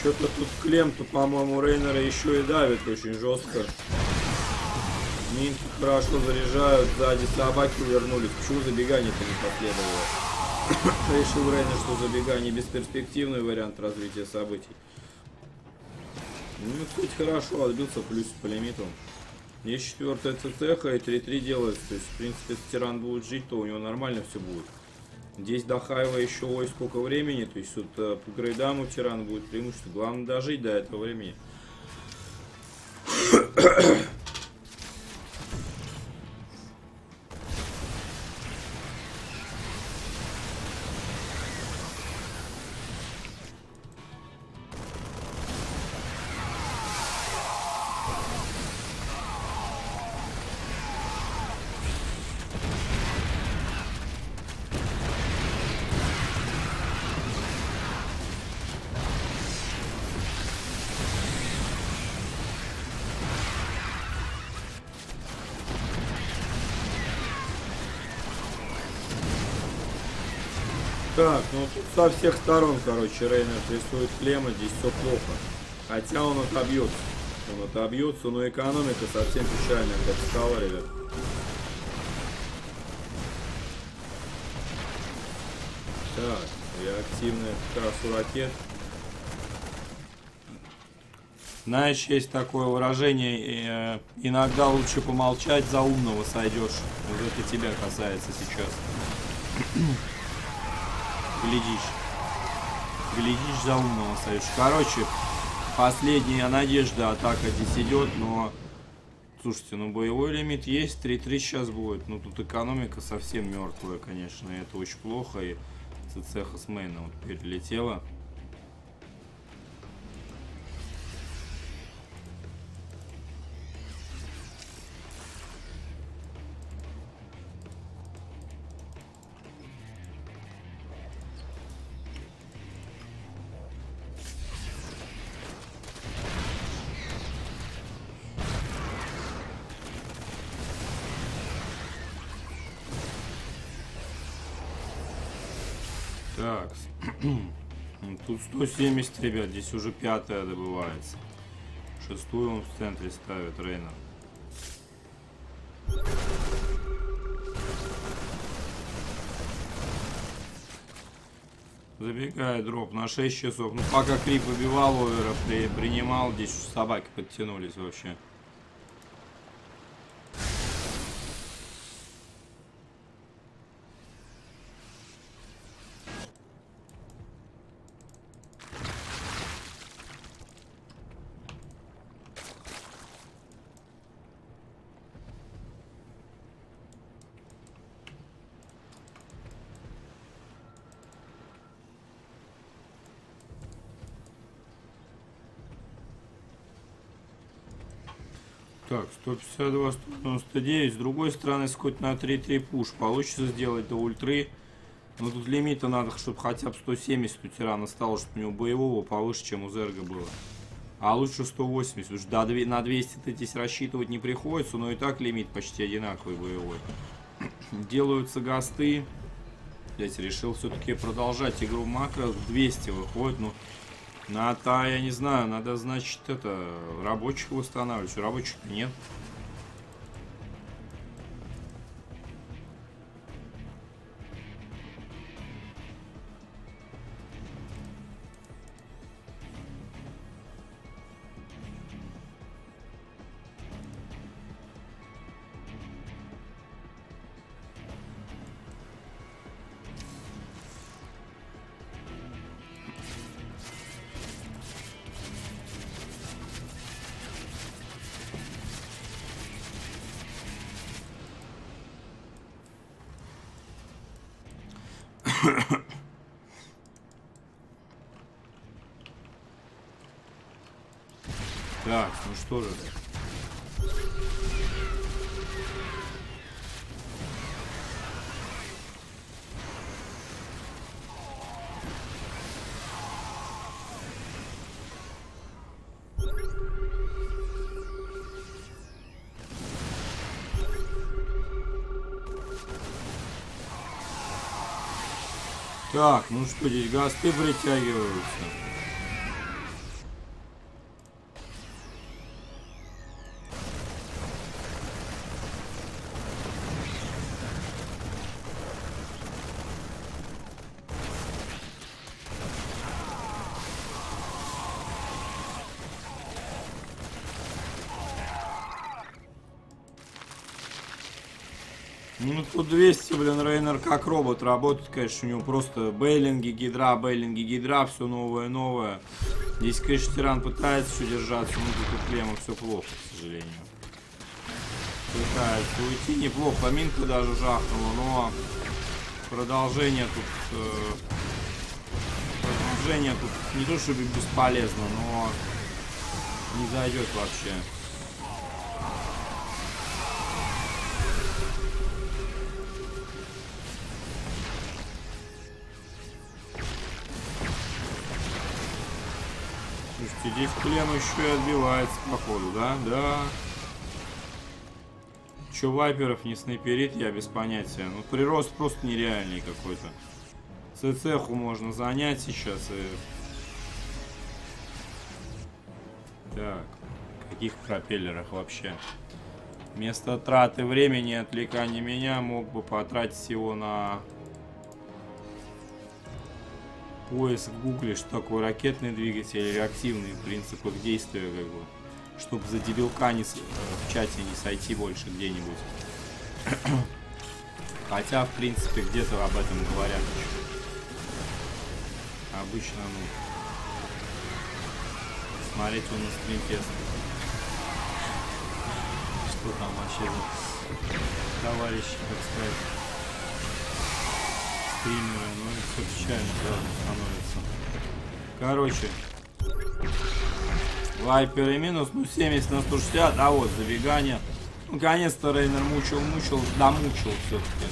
Что-то тут Клем-то, по-моему, Рейнера еще и давит очень жестко. Минки хорошо заряжают, сзади собаки вернулись. Почему забегание-то не последовало? Решил Рейнер, что забегание бесперспективный вариант развития событий. Ну, кстати, хорошо отбился, плюс по лимиту. Есть четвертая цеха и три-три делается. То есть, в принципе, если тиран будет жить, то у него нормально все будет. Здесь до хайва еще ой сколько времени. То есть вот по грейдам у тирана будет преимущество. Главное дожить до этого времени. Так, ну тут со всех сторон, короче, Рейнер рисует клемма, здесь все плохо. Хотя он отобьется. Он отобьется, но экономика совсем печальная, как сказала, ребят. Так, реактивная как раз у ракет. Знаешь, есть такое выражение, иногда лучше помолчать, за умного сойдешь. Вот это тебя касается сейчас. Глядишь. Глядишь за умного союза. Короче, последняя надежда. Атака здесь идет, но... Слушайте, ну боевой лимит есть. три-три сейчас будет. Ну тут экономика совсем мертвая, конечно. Это очень плохо. И ЦЦ Хасмейна вот перелетела. Так, тут сто семьдесят, ребят, здесь уже пятая добывается. Шестую он в центре ставит, Рейнер. Забегает дроп на шесть часов. Ну, пока Крип выбивал овера, при, принимал, здесь собаки подтянулись вообще. Так, сто пятьдесят два, сто девяносто девять. С другой стороны, хоть на три-три пуш получится сделать до ультры. Но тут лимита надо, чтобы хотя бы сто семьдесят у тирана стало, чтобы у него боевого повыше, чем у Зерга было. А лучше сто восемьдесят. Уж на двести-то здесь рассчитывать не приходится, но и так лимит почти одинаковый боевой. Делаются гасты. Здесь решил все-таки продолжать игру макро. В двести выходит, но... На та, я не знаю, надо, значит, это, рабочих восстанавливать, у рабочих нет. Так, ну что же. Так, ну что, здесь гасты притягиваются. Ну, тут двести, блин, Рейнер как робот работает, конечно, у него просто бейлинги, гидра, бейлинги, гидра, все новое-новое. Здесь, конечно, Тиран пытается все держаться, но тут у Клема все плохо, к сожалению. Пытается уйти, неплохо, поминка даже жахнула, но продолжение тут... Э, продолжение тут не то, чтобы бесполезно, но не зайдет вообще. Слушайте, здесь Клем еще и отбивается, походу, да? Да. Че Вайперов не снайперит, я без понятия. Ну, прирост просто нереальный какой-то. ЦЦ-ху можно занять сейчас. И... Так. В каких пропеллерах вообще? Вместо траты времени, отвлекания меня, мог бы потратить его на... поиск в гугле, что такое ракетный двигатель, реактивные принципы действия, как бы, чтобы за дебилка не, в чате не сойти больше где-нибудь. Хотя, в принципе, где-то об этом говорят. Обычно, ну, смотреть он на стрим-тест. Что там вообще за товарищи, так сказать. Но это все печально, да, становится. Короче, Вайпер и минус, ну, семьдесят на сто шестьдесят, да, вот, забегание. Ну, наконец-то Рейнер мучил-мучил, домучил все-таки.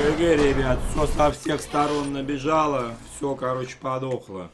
ГГ, ребят, все со всех сторон набежало, все, короче, подохло.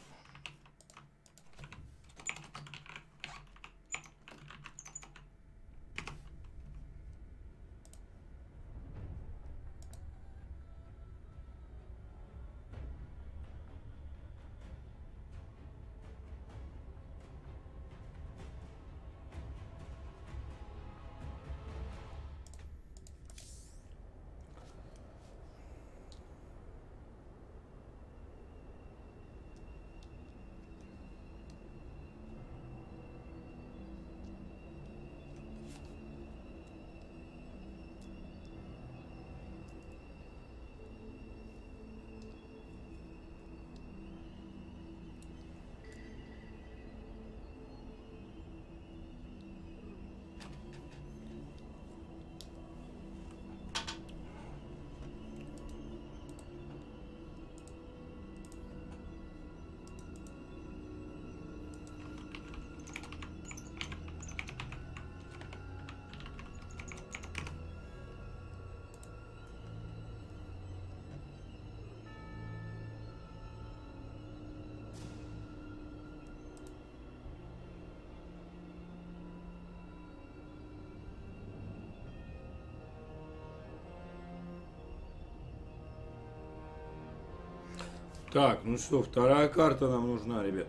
Так, ну что, вторая карта нам нужна, ребят.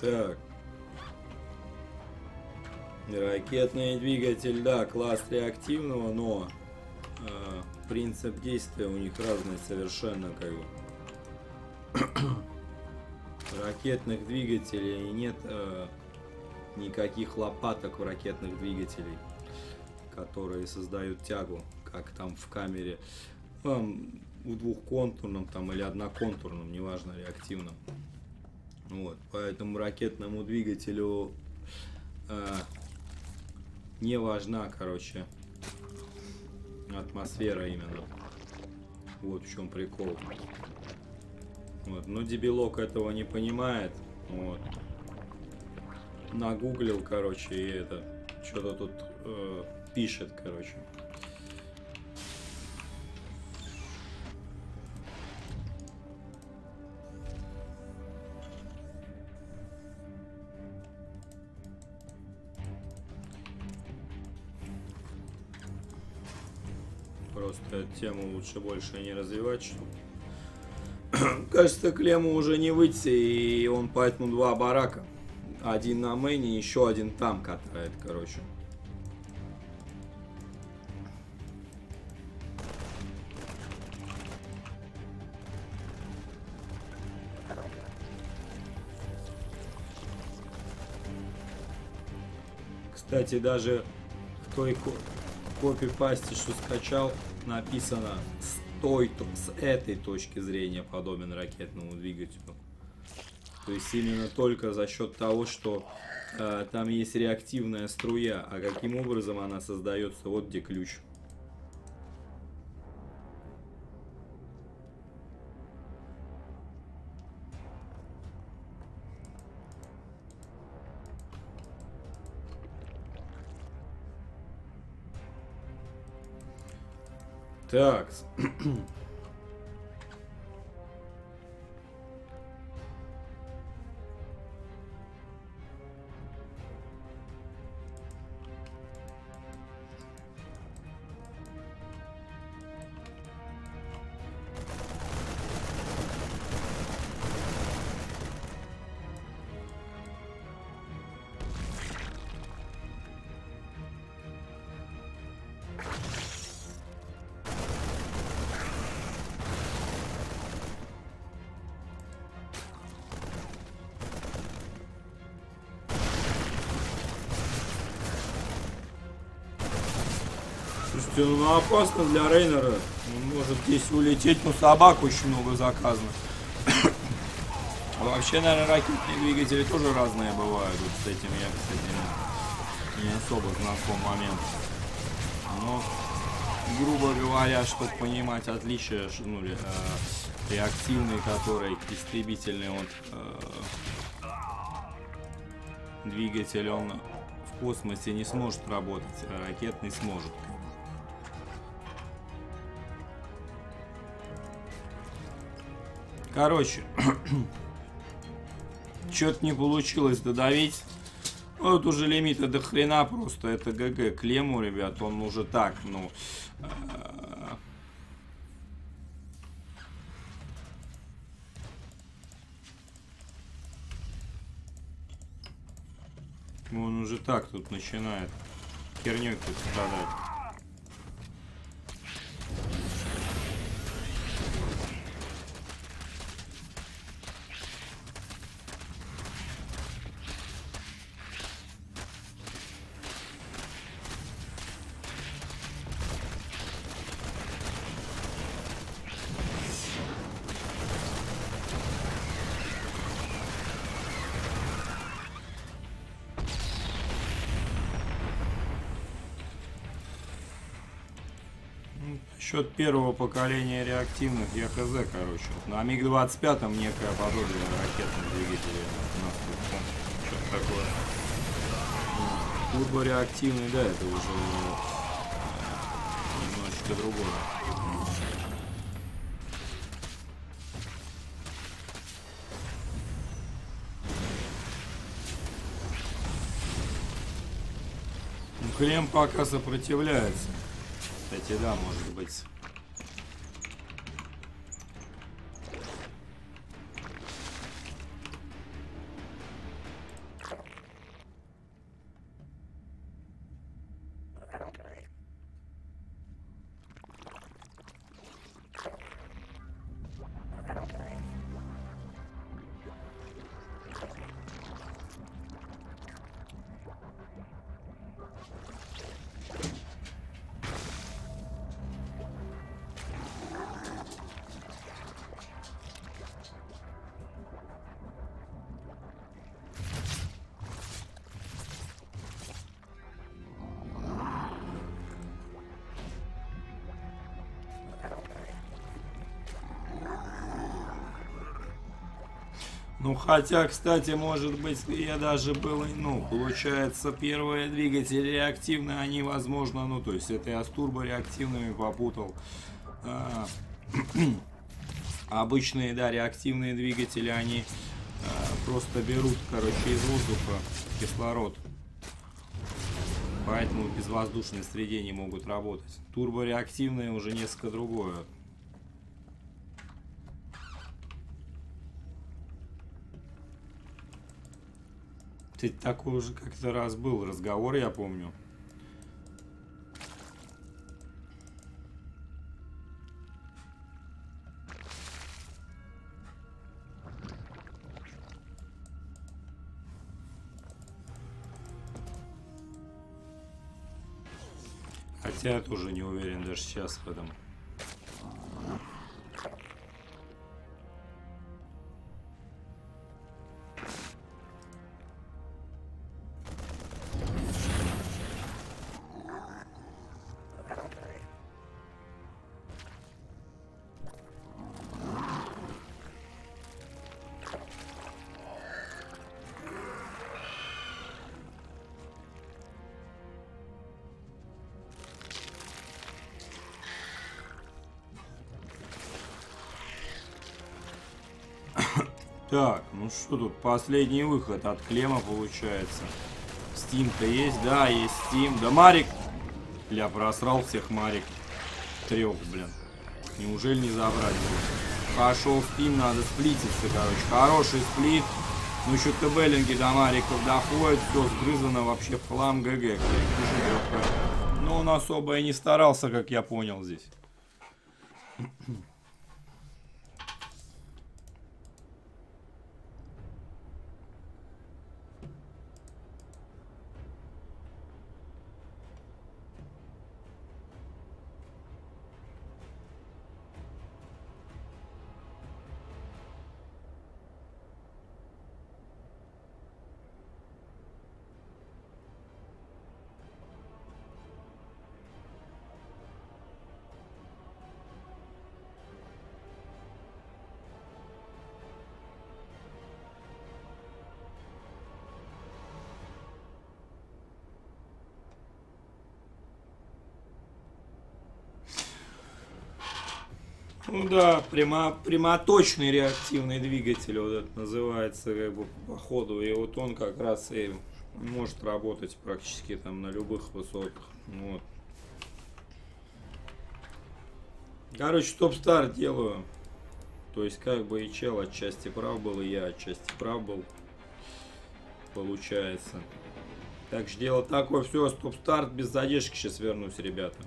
Так. Ракетный двигатель, да, класс реактивного, но э, принцип действия у них разный совершенно, как бы. Ракетных двигателей нет, э, никаких лопаток в ракетных двигателей, которые создают тягу, как там в камере, там, в двухконтурном там или одноконтурном, неважно, реактивном. Вот, поэтому ракетному двигателю э, не важна, короче, атмосфера именно. Вот в чем прикол. Вот. Но дебилок этого не понимает. Вот. Нагуглил, короче, и это... Что-то тут э, пишет, короче. Тему лучше больше не развивать, что... Кажется, Клему уже не выйти, и он поэтому два барака. Один на мэне, еще один там катает, короче. Кстати, даже в той копипасте, что скачал, написано с той, с этой точки зрения подобен ракетному двигателю. То есть именно только за счет того, что э, там есть реактивная струя. А каким образом она создается? Вот где ключ. Так. Ну, опасно для Рейнера. Он может здесь улететь, но собак очень много заказано. А вообще, наверное, ракетные двигатели тоже разные бывают. Вот с этим я, кстати, не особо знаком момент. Но, грубо говоря, чтобы понимать отличие, ну, э, реактивный, который истребительный, вот, э, двигатель, он в космосе не сможет работать, а ракетный сможет. Короче, что-то не получилось додавить. Вот уже лимита до хрена просто. Это ГГ Клему, ребят. Он уже так, ну... Э-э он уже так тут начинает хернёй тут страдать. Счет первого поколения реактивных я хз, короче. На миг двадцать пять некое подобие ракетных двигателей. Что-то такое. Турбореактивный, да, это уже немножечко другое. Ну, Клем пока сопротивляется. Кстати, да, может быть. Ну, хотя, кстати, может быть, я даже был, ну, получается, первые двигатели реактивные, они, возможно, ну, то есть, это я с турбореактивными попутал. А, обычные, да, реактивные двигатели, они а, просто берут, короче, из воздуха кислород. Поэтому в безвоздушной среде не могут работать. Турбореактивные уже несколько другое. Ты такой уже как-то раз был разговор, я помню. Хотя я тоже не уверен даже сейчас в этом. Так, ну что тут, последний выход от Клема получается. Steam-то есть, да, есть Steam. Да, Марик! Бля, просрал всех Марик. Трех, блин. Неужели не забрать? Пошел Steam, надо сплититься, короче. Хороший сплит. Ну еще Тебеллинги до Мариков доходят. Все сгрызано вообще в хлам. ГГ. Но он особо и не старался, как я понял здесь. Ну да, прямо, прямоточный реактивный двигатель, вот это называется, как бы, по ходу. И вот он как раз и может работать практически там на любых высотах. Вот. Короче, топ-старт делаю. То есть, как бы, и чел отчасти прав был, и я отчасти прав был. Получается. Так что дело такое, все, топ-старт, без задержки сейчас вернусь, ребята.